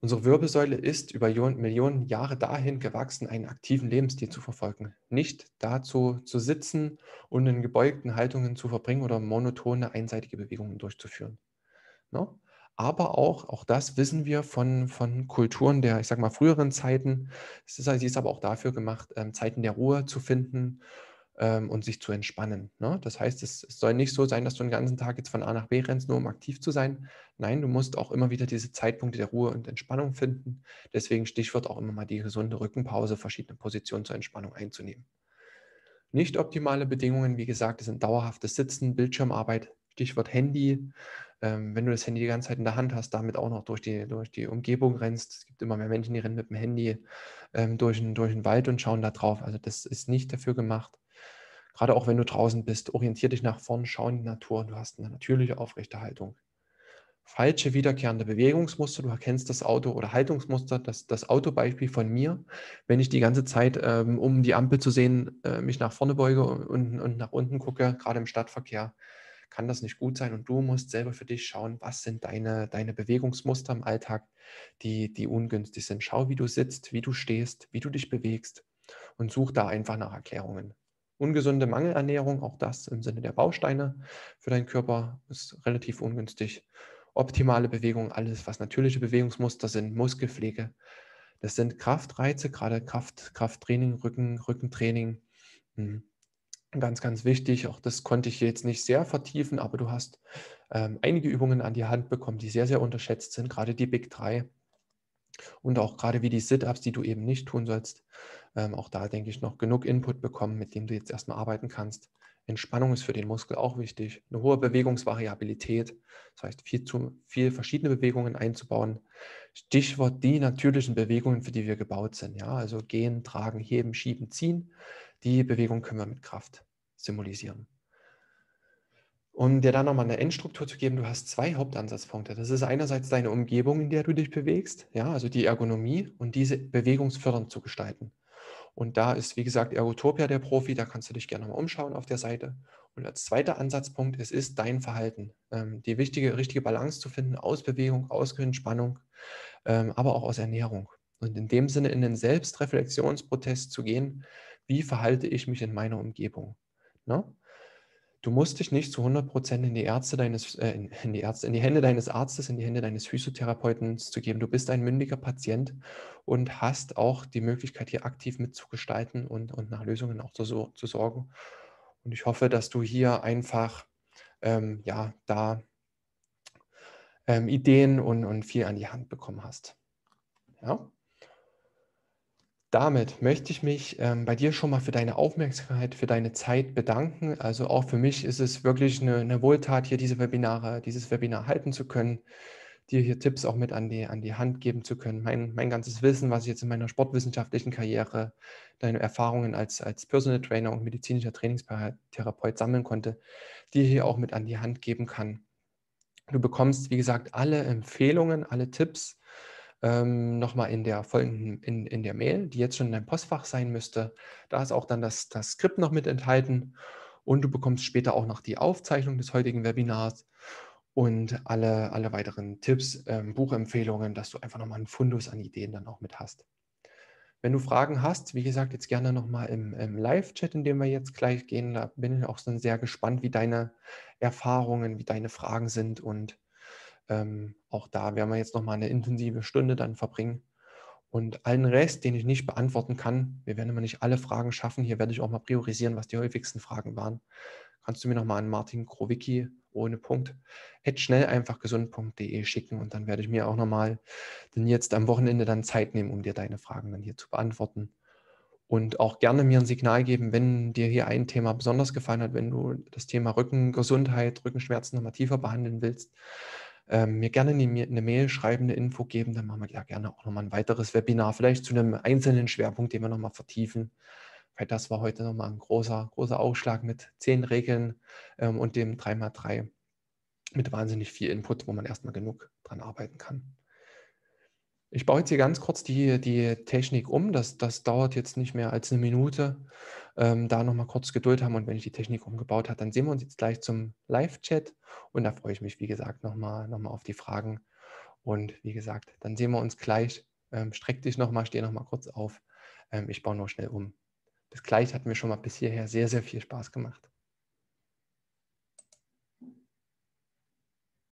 Unsere Wirbelsäule ist über Millionen Jahre dahin gewachsen, einen aktiven Lebensstil zu verfolgen. Nicht dazu zu sitzen und in gebeugten Haltungen zu verbringen oder monotone, einseitige Bewegungen durchzuführen. No? Aber auch, auch das wissen wir von, von Kulturen der, ich sag mal, früheren Zeiten. Es ist, sie ist aber auch dafür gemacht, Zeiten der Ruhe zu finden und sich zu entspannen. Das heißt, es soll nicht so sein, dass du den ganzen Tag jetzt von A nach B rennst, nur um aktiv zu sein. Nein, du musst auch immer wieder diese Zeitpunkte der Ruhe und Entspannung finden. Deswegen Stichwort auch immer mal die gesunde Rückenpause, verschiedene Positionen zur Entspannung einzunehmen. Nicht optimale Bedingungen, wie gesagt, das sind dauerhaftes Sitzen, Bildschirmarbeit, Stichwort Handy. Wenn du das Handy die ganze Zeit in der Hand hast, damit auch noch durch die, durch die Umgebung rennst. Es gibt immer mehr Menschen, die rennen mit dem Handy durch den, durch den Wald und schauen da drauf. Also das ist nicht dafür gemacht. Gerade auch wenn du draußen bist, orientier dich nach vorn, schau in die Natur und du hast eine natürliche aufrechte Haltung. Falsche wiederkehrende Bewegungsmuster, du erkennst das Auto oder Haltungsmuster, das, das Autobeispiel von mir. Wenn ich die ganze Zeit, ähm, um die Ampel zu sehen, äh, mich nach vorne beuge und, und nach unten gucke, gerade im Stadtverkehr, kann das nicht gut sein. Und du musst selber für dich schauen, was sind deine, deine Bewegungsmuster im Alltag, die, die ungünstig sind. Schau, wie du sitzt, wie du stehst, wie du dich bewegst und such da einfach nach Erklärungen. Ungesunde Mangelernährung, auch das im Sinne der Bausteine für deinen Körper, ist relativ ungünstig. Optimale Bewegung, alles, was natürliche Bewegungsmuster sind, Muskelpflege. Das sind Kraftreize, gerade Kraft, Krafttraining, Rücken, Rückentraining. Ganz, ganz wichtig. Auch das konnte ich jetzt nicht sehr vertiefen, aber du hast ähm, einige Übungen an die Hand bekommen, die sehr, sehr unterschätzt sind, gerade die Big drei. Und auch gerade wie die Sit-Ups, die du eben nicht tun sollst, ähm, auch da denke ich noch genug Input bekommen, mit dem du jetzt erstmal arbeiten kannst. Entspannung ist für den Muskel auch wichtig, eine hohe Bewegungsvariabilität, das heißt viel, zu, viel verschiedene Bewegungen einzubauen. Stichwort die natürlichen Bewegungen, für die wir gebaut sind, ja, also gehen, tragen, heben, schieben, ziehen, die Bewegung können wir mit Kraft symbolisieren. Um dir da nochmal eine Endstruktur zu geben, du hast zwei Hauptansatzpunkte. Das ist einerseits deine Umgebung, in der du dich bewegst, ja, also die Ergonomie und diese bewegungsfördernd zu gestalten. Und da ist, wie gesagt, Ergotopia der Profi, da kannst du dich gerne mal umschauen auf der Seite. Und als zweiter Ansatzpunkt, es ist dein Verhalten. Ähm, die wichtige, richtige Balance zu finden aus Bewegung, aus Entspannung, ähm, aber auch aus Ernährung. Und in dem Sinne in den Selbstreflexionsprozess zu gehen, wie verhalte ich mich in meiner Umgebung? Ne? Du musst dich nicht zu hundert Prozent in die Ärzte deines, äh, in die Ärzte, in die Hände deines Arztes, in die Hände deines Physiotherapeuten zu geben. Du bist ein mündiger Patient und hast auch die Möglichkeit, hier aktiv mitzugestalten und, und nach Lösungen auch zu, zu sorgen. Und ich hoffe, dass du hier einfach ähm, ja, da ähm, Ideen und, und viel an die Hand bekommen hast. Ja? Damit möchte ich mich ähm, bei dir schon mal für deine Aufmerksamkeit, für deine Zeit bedanken. Also auch für mich ist es wirklich eine, eine Wohltat, hier diese Webinare, dieses Webinar halten zu können. dir hier Tipps auch mit an die, an die Hand geben zu können. Mein, mein ganzes Wissen, was ich jetzt in meiner sportwissenschaftlichen Karriere, deine Erfahrungen als, als Personal Trainer und medizinischer Trainingstherapeut sammeln konnte, dir hier auch mit an die Hand geben kann. Du bekommst, wie gesagt, alle Empfehlungen, alle Tipps ähm, nochmal in der folgenden, in, in der Mail, die jetzt schon in deinem Postfach sein müsste. Da ist auch dann das, das Skript noch mit enthalten. Und du bekommst später auch noch die Aufzeichnung des heutigen Webinars und alle, alle weiteren Tipps, ähm, Buchempfehlungen, dass du einfach nochmal einen Fundus an Ideen dann auch mit hast. Wenn du Fragen hast, wie gesagt, jetzt gerne nochmal im, im Live-Chat, in dem wir jetzt gleich gehen. Da bin ich auch dann sehr gespannt, wie deine Erfahrungen, wie deine Fragen sind. Und ähm, auch da werden wir jetzt nochmal eine intensive Stunde dann verbringen. Und allen Rest, den ich nicht beantworten kann, wir werden immer nicht alle Fragen schaffen, hier werde ich auch mal priorisieren, was die häufigsten Fragen waren, kannst du mir nochmal an Martin Krowicki ohne Punkt at schnell einfach gesund punkt de schicken und dann werde ich mir auch nochmal denn jetzt am Wochenende dann Zeit nehmen, um dir deine Fragen dann hier zu beantworten. Und auch gerne mir ein Signal geben, wenn dir hier ein Thema besonders gefallen hat, wenn du das Thema Rückengesundheit, Rückenschmerzen nochmal tiefer behandeln willst, Ähm, mir gerne eine Mail schreiben, eine Info geben, dann machen wir ja gerne auch nochmal ein weiteres Webinar, vielleicht zu einem einzelnen Schwerpunkt, den wir nochmal vertiefen, weil das war heute nochmal ein großer, großer Aufschlag mit zehn Regeln ähm, und dem drei mal drei mit wahnsinnig viel Input, wo man erstmal genug dran arbeiten kann. Ich baue jetzt hier ganz kurz die, die Technik um, das, das dauert jetzt nicht mehr als eine Minute, ähm, da nochmal kurz Geduld haben und wenn ich die Technik umgebaut habe, dann sehen wir uns jetzt gleich zum Live-Chat und da freue ich mich, wie gesagt, nochmal nochmal auf die Fragen und wie gesagt, dann sehen wir uns gleich, ähm, streck dich nochmal, steh nochmal kurz auf, ähm, ich baue nur schnell um. Bis gleich, hat mir schon mal bis hierher sehr, sehr viel Spaß gemacht.